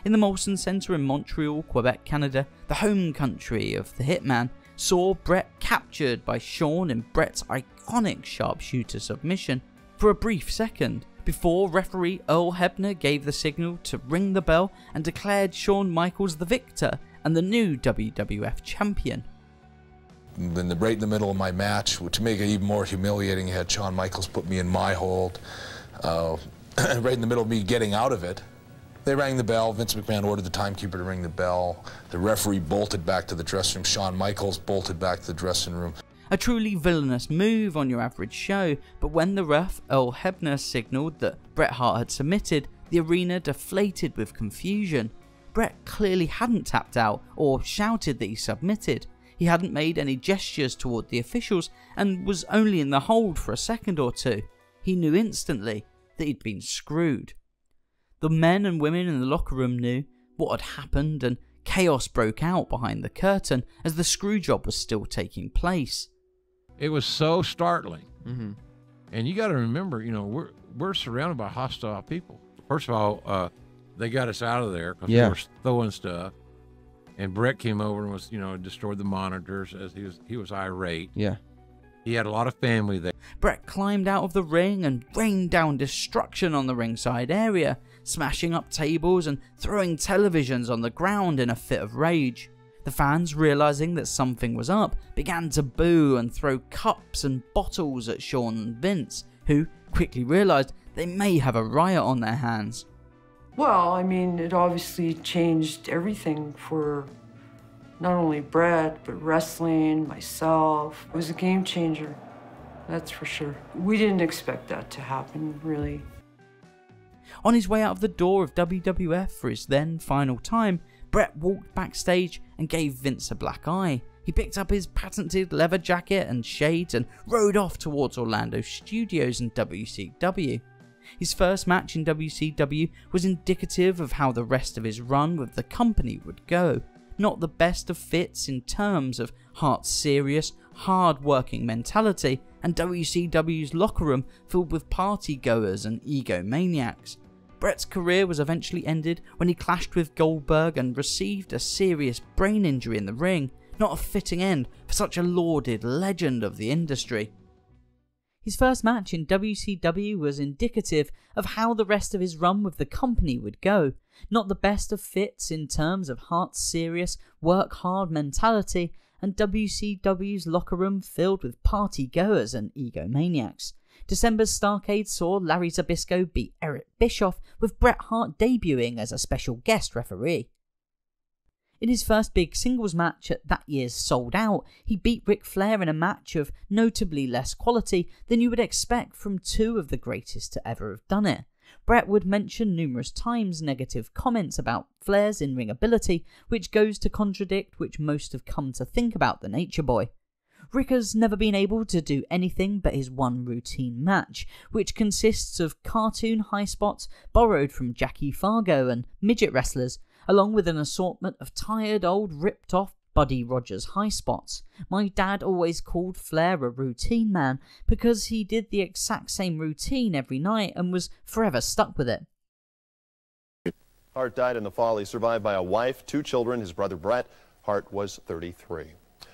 In the Molson Centre in Montreal, Quebec, Canada, the home country of the Hitman, saw Brett captured by Shawn in Brett's iconic sharpshooter submission for a brief second, before referee Earl Hebner gave the signal to ring the bell and declared Shawn Michaels the victor and the new W W F champion. In the, right in the middle of my match, to make it even more humiliating, I had Shawn Michaels put me in my hold, uh, right in the middle of me getting out of it. They rang the bell. Vince McMahon ordered the timekeeper to ring the bell. The referee bolted back to the dressing room. Shawn Michaels bolted back to the dressing room. A truly villainous move on your average show, but when the ref, Earl Hebner, signaled that Bret Hart had submitted, the arena deflated with confusion. Brett clearly hadn't tapped out or shouted that he submitted. He hadn't made any gestures toward the officials and was only in the hold for a second or two. He knew instantly that he'd been screwed. The men and women in the locker room knew what had happened, and chaos broke out behind the curtain as the screw job was still taking place. It was so startling. Mm-hmm. And you got to remember, you know, we're, we're surrounded by hostile people. First of all, uh, they got us out of there because yeah. they were throwing stuff. And Brett came over and was, you know, destroyed the monitors as he was, he was irate. Yeah. He had a lot of family there. Brett climbed out of the ring and rained down destruction on the ringside area, smashing up tables and throwing televisions on the ground in a fit of rage. The fans, realizing that something was up, began to boo and throw cups and bottles at Shawn and Vince, who quickly realized they may have a riot on their hands. Well, I mean, it obviously changed everything for not only Brett, but wrestling, myself. It was a game changer, that's for sure. We didn't expect that to happen, really. On his way out of the door of W W F for his then final time, Brett walked backstage and gave Vince a black eye. He picked up his patented leather jacket and shades and rode off towards Orlando Studios and W C W. His first match in W C W was indicative of how the rest of his run with the company would go. Not the best of fits in terms of Hart's serious, hard-working mentality and W C W's locker room filled with party-goers and egomaniacs. Bret's career was eventually ended when he clashed with Goldberg and received a serious brain injury in the ring, not a fitting end for such a lauded legend of the industry. His first match in W C W was indicative of how the rest of his run with the company would go. Not the best of fits in terms of Hart's serious, work-hard mentality and W C W's locker room filled with party-goers and egomaniacs. December's Starrcade saw Larry Zbyszko beat Eric Bischoff, with Bret Hart debuting as a special guest referee. In his first big singles match at that year's Sold Out, he beat Ric Flair in a match of notably less quality than you would expect from two of the greatest to ever have done it. Bret would mention numerous times negative comments about Flair's in-ring ability, which goes to contradict which most have come to think about the Nature Boy. Ric has never been able to do anything but his one routine match, which consists of cartoon high spots borrowed from Jackie Fargo and midget wrestlers, along with an assortment of tired old ripped-off Buddy Rogers high spots. My dad always called Flair a routine man because he did the exact same routine every night and was forever stuck with it. Hart died in the fall. He survived by a wife, two children, his brother Bret. Hart was thirty-three.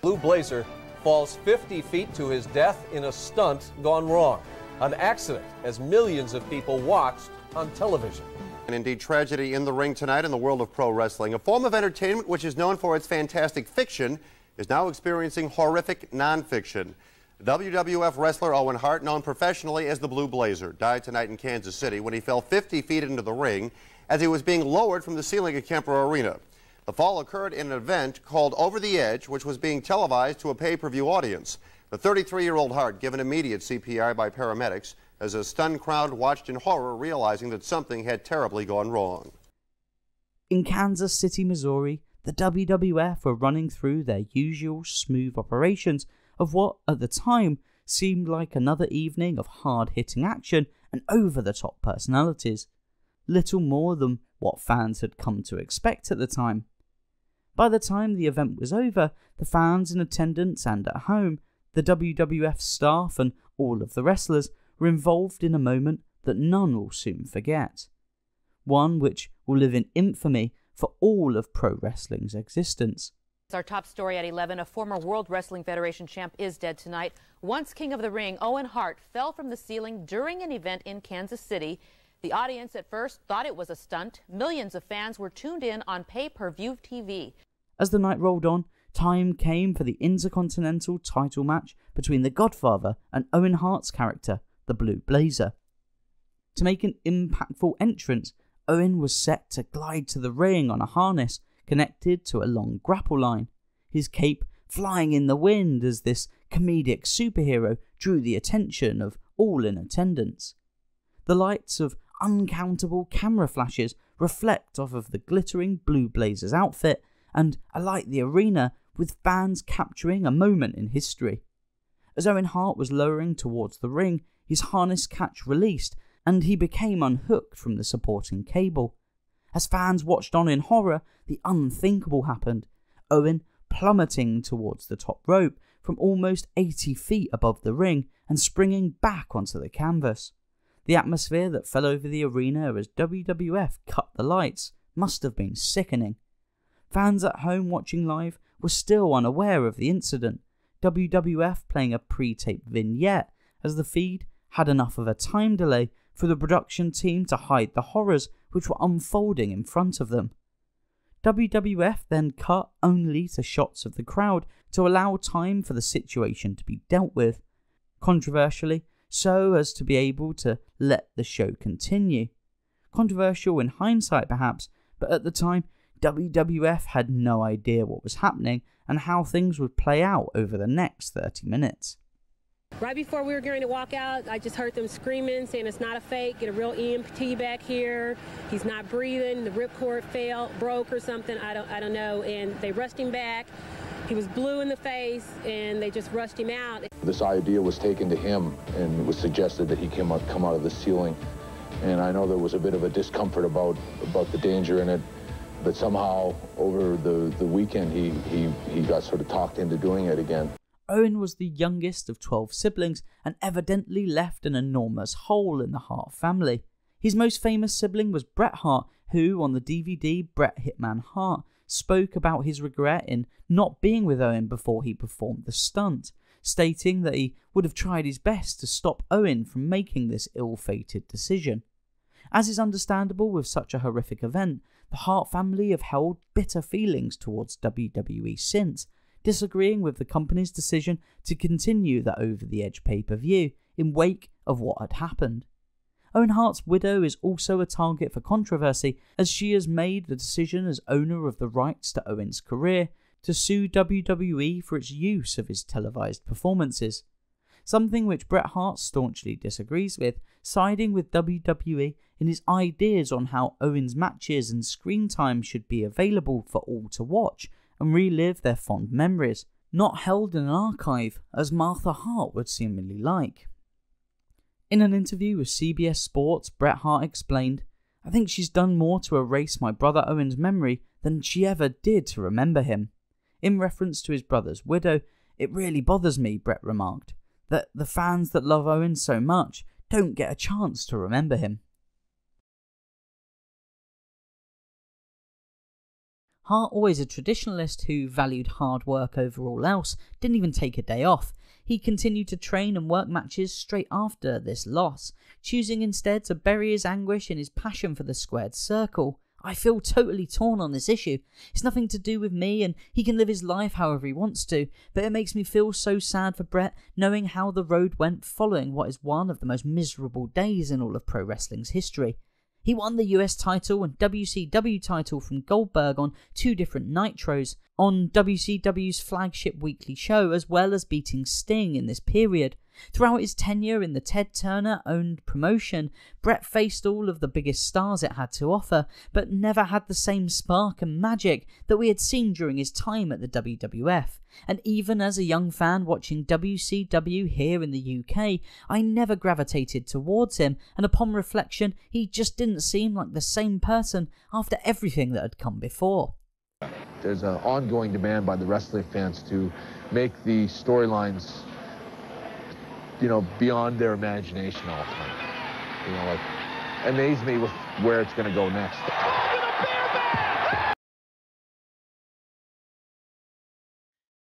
Blue Blazer falls fifty feet to his death in a stunt gone wrong. An accident as millions of people watched on television. And indeed, tragedy in the ring tonight in the world of pro wrestling. A form of entertainment which is known for its fantastic fiction is now experiencing horrific nonfiction. W W F wrestler Owen Hart, known professionally as the Blue Blazer, died tonight in Kansas City when he fell fifty feet into the ring as he was being lowered from the ceiling at Kemper Arena. The fall occurred in an event called Over the Edge, which was being televised to a pay-per-view audience. The thirty-three-year-old Hart given immediate C P R by paramedics as a stunned crowd watched in horror, realizing that something had terribly gone wrong. In Kansas City, Missouri, the W W F were running through their usual smooth operations of what, at the time, seemed like another evening of hard-hitting action and over-the-top personalities. Little more than what fans had come to expect at the time. By the time the event was over, the fans in attendance and at home, the W W F staff and all of the wrestlers were involved in a moment that none will soon forget. One which will live in infamy for all of pro wrestling's existence. It's our top story at eleven. A former World Wrestling Federation champ is dead tonight. Once King of the Ring, Owen Hart fell from the ceiling during an event in Kansas City. The audience at first thought it was a stunt. Millions of fans were tuned in on pay-per-view T V. As the night rolled on, time came for the Intercontinental title match between The Godfather and Owen Hart's character, the Blue Blazer. To make an impactful entrance, Owen was set to glide to the ring on a harness connected to a long grapple line, his cape flying in the wind as this comedic superhero drew the attention of all in attendance. The lights of uncountable camera flashes reflect off of the glittering Blue Blazer's outfit and alight the arena, with fans capturing a moment in history. As Owen Hart was lowering towards the ring, his harness catch released and he became unhooked from the supporting cable. As fans watched on in horror, the unthinkable happened, Owen plummeting towards the top rope from almost eighty feet above the ring and springing back onto the canvas. The atmosphere that fell over the arena as W W F cut the lights must have been sickening. Fans at home watching live were still unaware of the incident, W W F playing a pre-taped vignette as the feed had enough of a time delay for the production team to hide the horrors which were unfolding in front of them. W W F then cut only to shots of the crowd to allow time for the situation to be dealt with. Controversially, so as to be able to let the show continue. Controversial in hindsight perhaps, but at the time, W W F had no idea what was happening and how things would play out over the next thirty minutes. Right before we were going to walk out, I just heard them screaming, saying it's not a fake, get a real E M T back here, he's not breathing, the ripcord fell, broke or something, I don't, I don't know, and they rushed him back. He was blue in the face, and they just rushed him out. This idea was taken to him, and it was suggested that he came out, come out of the ceiling And I know there was a bit of a discomfort about about the danger in it, but somehow over the, the weekend he, he, he got sort of talked into doing it again. Owen was the youngest of twelve siblings and evidently left an enormous hole in the Hart family. His most famous sibling was Bret Hart, who on the D V D Bret Hitman Hart spoke about his regret in not being with Owen before he performed the stunt, stating that he would have tried his best to stop Owen from making this ill-fated decision. As is understandable with such a horrific event, the Hart family have held bitter feelings towards W W E since, disagreeing with the company's decision to continue the Over the Edge pay-per-view in wake of what had happened. Owen Hart's widow is also a target for controversy, as she has made the decision as owner of the rights to Owen's career to sue W W E for its use of his televised performances, something which Bret Hart staunchly disagrees with, siding with W W E in his ideas on how Owen's matches and screen time should be available for all to watch and relive their fond memories, not held in an archive as Martha Hart would seemingly like. In an interview with C B S Sports, Bret Hart explained, "I think she's done more to erase my brother Owen's memory than she ever did to remember him." In reference to his brother's widow, "It really bothers me," Bret remarked, "that the fans that love Owen so much don't get a chance to remember him." Hart, always a traditionalist who valued hard work over all else, didn't even take a day off. He continued to train and work matches straight after this loss, choosing instead to bury his anguish in his passion for the squared circle. "I feel totally torn on this issue. It's nothing to do with me and he can live his life however he wants to, but it makes me feel so sad for Bret, knowing how the road went following what is one of the most miserable days in all of pro wrestling's history. He won the U S title and W C W title from Goldberg on two different Nitros on W C W's flagship weekly show, as well as beating Sting in this period. Throughout his tenure in the Ted Turner-owned promotion, Bret faced all of the biggest stars it had to offer, but never had the same spark and magic that we had seen during his time at the W W F. And even as a young fan watching W C W here in the U K, I never gravitated towards him, and upon reflection, he just didn't seem like the same person after everything that had come before." There's an ongoing demand by the wrestling fans to make the storylines, you know, beyond their imagination all the time. You know, like, amaze me with where it's going to go next.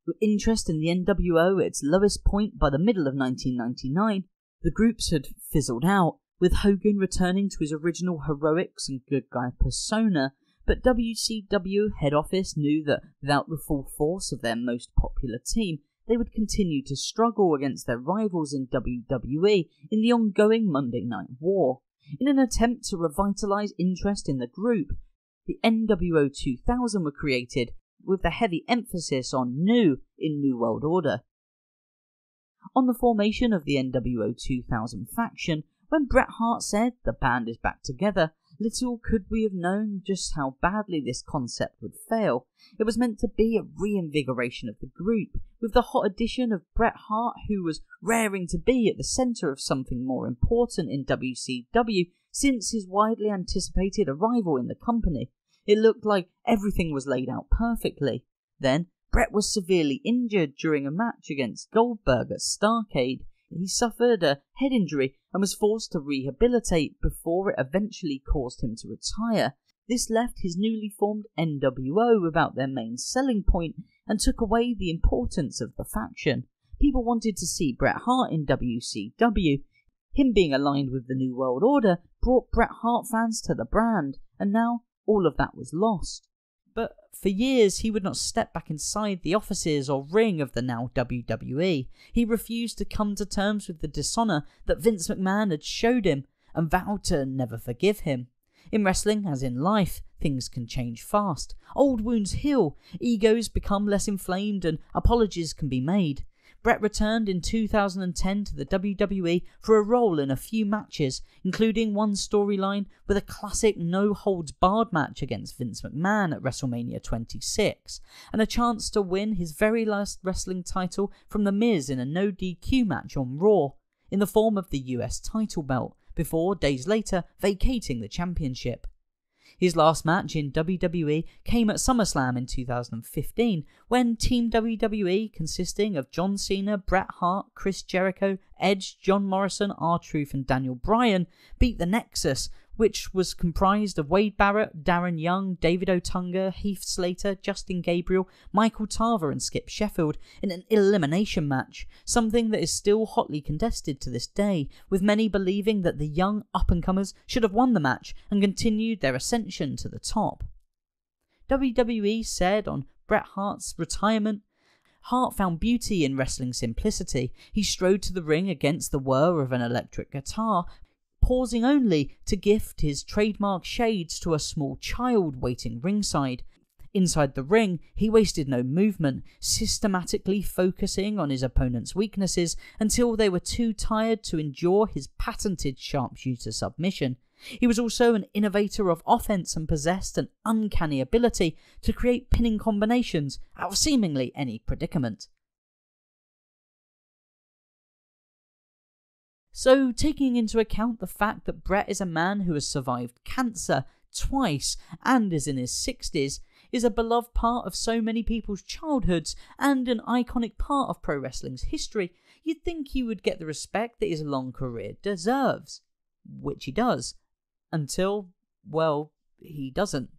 With interest in the N W O at its lowest point by the middle of nineteen ninety-nine, the groups had fizzled out, with Hogan returning to his original heroics and good guy persona, but W C W head office knew that without the full force of their most popular team, they would continue to struggle against their rivals in W W E in the ongoing Monday Night War. In an attempt to revitalise interest in the group, the N W O two thousand were created, with a heavy emphasis on new in New World Order. On the formation of the N W O two thousand faction, when Bret Hart said the band is back together, little could we have known just how badly this concept would fail. It was meant to be a reinvigoration of the group, with the hot addition of Bret Hart, who was raring to be at the centre of something more important in W C W since his widely anticipated arrival in the company. It looked like everything was laid out perfectly. Then, Bret was severely injured during a match against Goldberg at Starrcade. He suffered a head injury and was forced to rehabilitate before it eventually caused him to retire. This left his newly formed N W O without their main selling point and took away the importance of the faction. People wanted to see Bret Hart in W C W. Him being aligned with the New World Order brought Bret Hart fans to the brand, and now all of that was lost. But for years he would not step back inside the offices or ring of the now W W E. He refused to come to terms with the dishonour that Vince McMahon had showed him and vowed to never forgive him. In wrestling, as in life, things can change fast. Old wounds heal, egos become less inflamed, and apologies can be made. Bret returned in two thousand ten to the W W E for a role in a few matches, including one storyline with a classic no-holds-barred match against Vince McMahon at WrestleMania twenty-six, and a chance to win his very last wrestling title from The Miz in a no D Q match on Raw, in the form of the U S title belt, before, days later, vacating the championship. His last match in W W E came at SummerSlam in two thousand fifteen, when Team W W E, consisting of John Cena, Bret Hart, Chris Jericho, Edge, John Morrison, R-Truth and Daniel Bryan, beat the Nexus, which was comprised of Wade Barrett, Darren Young, David Otunga, Heath Slater, Justin Gabriel, Michael Tarver and Skip Sheffield in an elimination match, something that is still hotly contested to this day, with many believing that the young up-and-comers should have won the match and continued their ascension to the top. W W E said on Bret Hart's retirement, Hart found beauty in wrestling simplicity. He strode to the ring against the whir of an electric guitar, pausing only to gift his trademark shades to a small child waiting ringside. Inside the ring, he wasted no movement, systematically focusing on his opponent's weaknesses until they were too tired to endure his patented sharpshooter submission. He was also an innovator of offense and possessed an uncanny ability to create pinning combinations out of seemingly any predicament. So, taking into account the fact that Bret is a man who has survived cancer twice and is in his sixties, is a beloved part of so many people's childhoods and an iconic part of pro wrestling's history, you'd think he would get the respect that his long career deserves. Which he does. Until, well, he doesn't.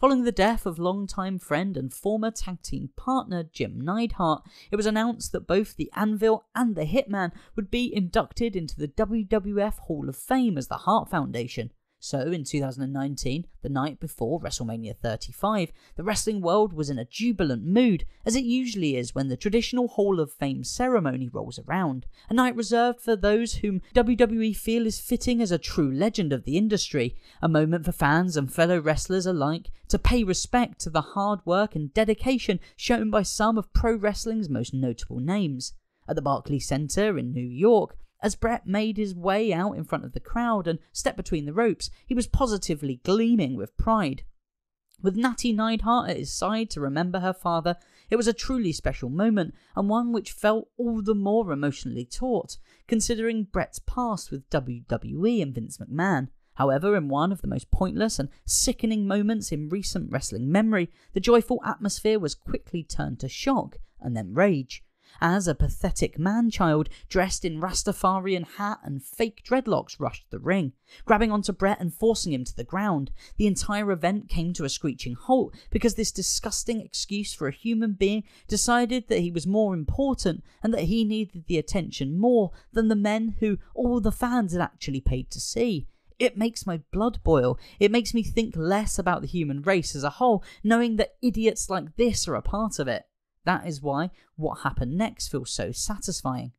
Following the death of longtime friend and former tag team partner Jim Neidhart, it was announced that both the Anvil and the Hitman would be inducted into the W W F Hall of Fame as the Hart Foundation. So in two thousand nineteen, the night before WrestleMania thirty-five, the wrestling world was in a jubilant mood, as it usually is when the traditional Hall of Fame ceremony rolls around, a night reserved for those whom W W E feel is fitting as a true legend of the industry, a moment for fans and fellow wrestlers alike to pay respect to the hard work and dedication shown by some of pro wrestling's most notable names. At the Barclays Center in New York, as Bret made his way out in front of the crowd and stepped between the ropes, he was positively gleaming with pride. With Natty Neidhart at his side to remember her father, it was a truly special moment, and one which felt all the more emotionally taut, considering Bret's past with W W E and Vince McMahon. However, in one of the most pointless and sickening moments in recent wrestling memory, the joyful atmosphere was quickly turned to shock, and then rage, as a pathetic man-child dressed in Rastafarian hat and fake dreadlocks rushed the ring, grabbing onto Bret and forcing him to the ground. The entire event came to a screeching halt because this disgusting excuse for a human being decided that he was more important and that he needed the attention more than the men who all the fans had actually paid to see. It makes my blood boil. It makes me think less about the human race as a whole, knowing that idiots like this are a part of it. That is why what happened next feels so satisfying.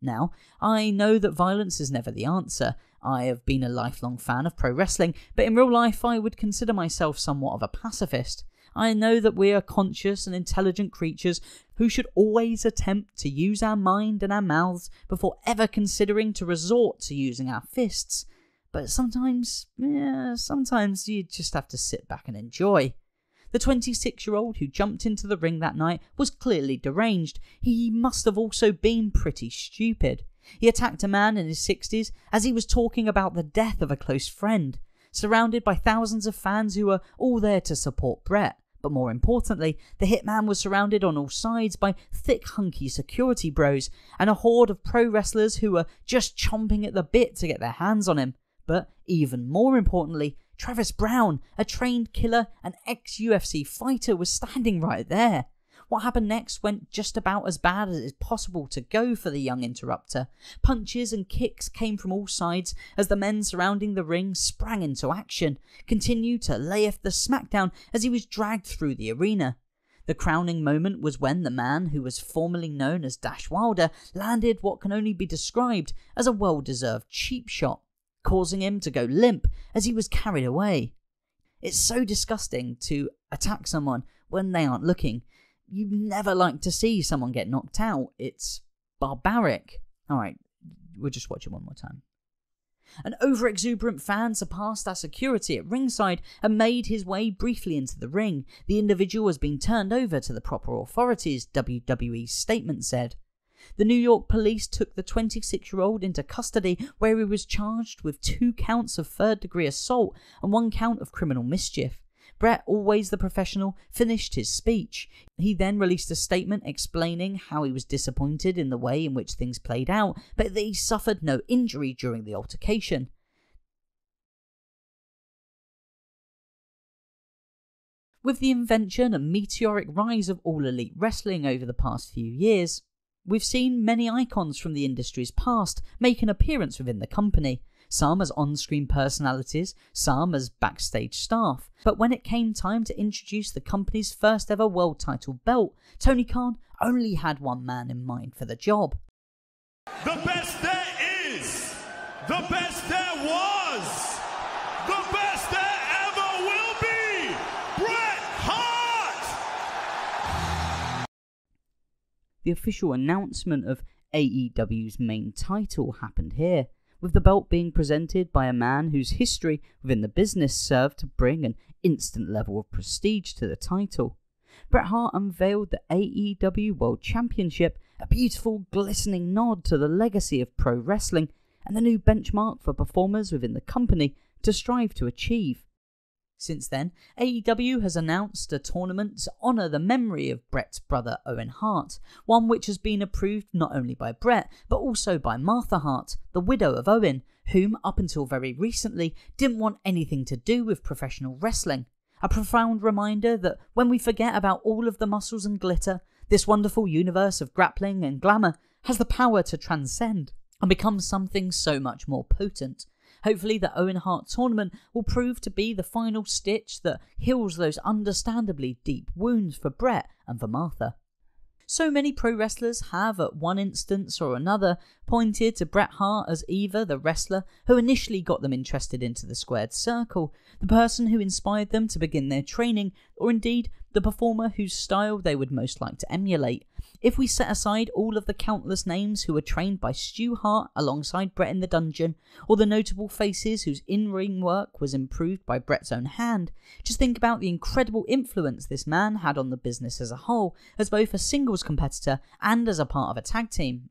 Now, I know that violence is never the answer. I have been a lifelong fan of pro wrestling, but in real life I would consider myself somewhat of a pacifist. I know that we are conscious and intelligent creatures who should always attempt to use our mind and our mouths before ever considering to resort to using our fists. But sometimes, yeah, sometimes you just have to sit back and enjoy. The twenty-six-year-old who jumped into the ring that night was clearly deranged. He must have also been pretty stupid. He attacked a man in his sixties as he was talking about the death of a close friend, surrounded by thousands of fans who were all there to support Bret. But more importantly, the Hitman was surrounded on all sides by thick, hunky security bros and a horde of pro wrestlers who were just chomping at the bit to get their hands on him. But even more importantly, Travis Brown, a trained killer and ex-U F C fighter, was standing right there. What happened next went just about as bad as it is possible to go for the young interrupter. Punches and kicks came from all sides as the men surrounding the ring sprang into action, continued to lay off the smackdown as he was dragged through the arena. The crowning moment was when the man, who was formerly known as Dash Wilder, landed what can only be described as a well-deserved cheap shot, causing him to go limp as he was carried away. It's so disgusting to attack someone when they aren't looking. You never like to see someone get knocked out. It's barbaric. Alright, we'll just watch it one more time. An over-exuberant fan surpassed our security at ringside and made his way briefly into the ring. The individual has been turned over to the proper authorities, W W E's statement said. The New York police took the twenty-six-year-old into custody, where he was charged with two counts of third-degree assault and one count of criminal mischief. Brett, always the professional, finished his speech. He then released a statement explaining how he was disappointed in the way in which things played out, but that he suffered no injury during the altercation. With the invention and meteoric rise of All Elite Wrestling over the past few years, we've seen many icons from the industry's past make an appearance within the company, some as on-screen personalities, some as backstage staff. But when it came time to introduce the company's first ever world title belt, Tony Khan only had one man in mind for the job. The best there is, the best there was, the best there ever will be, Bret Hart! The official announcement of A E W's main title happened here, with the belt being presented by a man whose history within the business served to bring an instant level of prestige to the title. Bret Hart unveiled the A E W World Championship, a beautiful, glistening nod to the legacy of pro wrestling and the new benchmark for performers within the company to strive to achieve. Since then, A E W has announced a tournament to honour the memory of Bret's brother Owen Hart, one which has been approved not only by Bret, but also by Martha Hart, the widow of Owen, whom, up until very recently, didn't want anything to do with professional wrestling. A profound reminder that when we forget about all of the muscles and glitter, this wonderful universe of grappling and glamour has the power to transcend and become something so much more potent. Hopefully the Owen Hart tournament will prove to be the final stitch that heals those understandably deep wounds for Bret and for Martha. So many pro wrestlers have, at one instance or another, pointed to Bret Hart as either the wrestler who initially got them interested into the squared circle, the person who inspired them to begin their training, or indeed the performer whose style they would most like to emulate. If we set aside all of the countless names who were trained by Stu Hart alongside Bret in the dungeon, or the notable faces whose in-ring work was improved by Bret's own hand, just think about the incredible influence this man had on the business as a whole, as both a singles competitor and as a part of a tag team.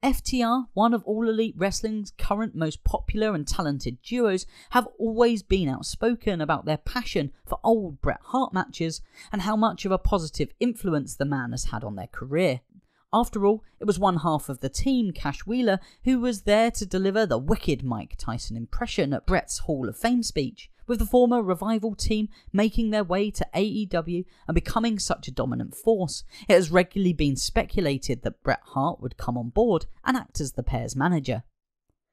F T R, one of All Elite Wrestling's current most popular and talented duos, have always been outspoken about their passion for old Bret Hart matches and how much of a positive influence the man has had on their career. After all, it was one half of the team, Cash Wheeler, who was there to deliver the wicked Mike Tyson impression at Bret's Hall of Fame speech, with the former Revival team making their way to A E W and becoming such a dominant force. It has regularly been speculated that Bret Hart would come on board and act as the pair's manager.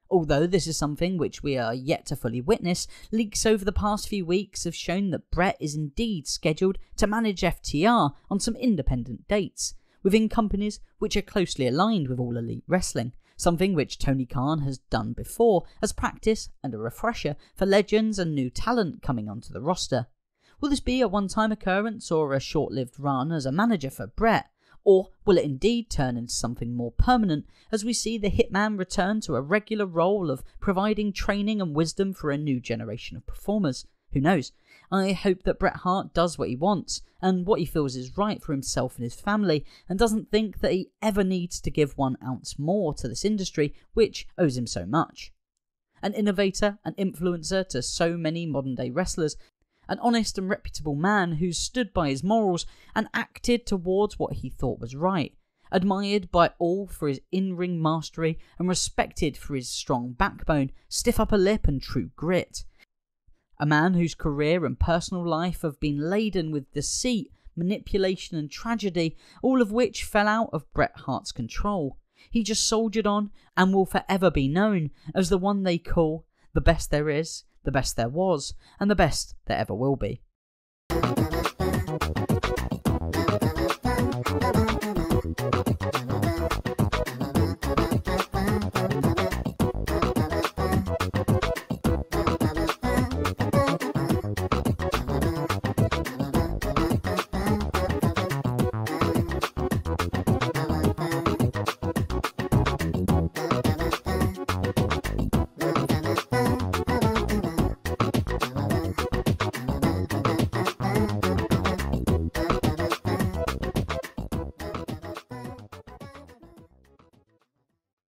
Although this is something which we are yet to fully witness, leaks over the past few weeks have shown that Bret is indeed scheduled to manage F T R on some independent dates, within companies which are closely aligned with All Elite Wrestling, something which Tony Khan has done before as practice and a refresher for legends and new talent coming onto the roster. Will this be a one-time occurrence or a short-lived run as a manager for Bret? Or will it indeed turn into something more permanent as we see the Hitman return to a regular role of providing training and wisdom for a new generation of performers? Who knows? I hope that Bret Hart does what he wants and what he feels is right for himself and his family, and doesn't think that he ever needs to give one ounce more to this industry which owes him so much. An innovator, an influencer to so many modern day wrestlers, an honest and reputable man who stood by his morals and acted towards what he thought was right, admired by all for his in-ring mastery and respected for his strong backbone, stiff upper lip and true grit. A man whose career and personal life have been laden with deceit, manipulation and tragedy, all of which fell out of Bret Hart's control. He just soldiered on and will forever be known as the one they call the best there is, the best there was, and the best there ever will be.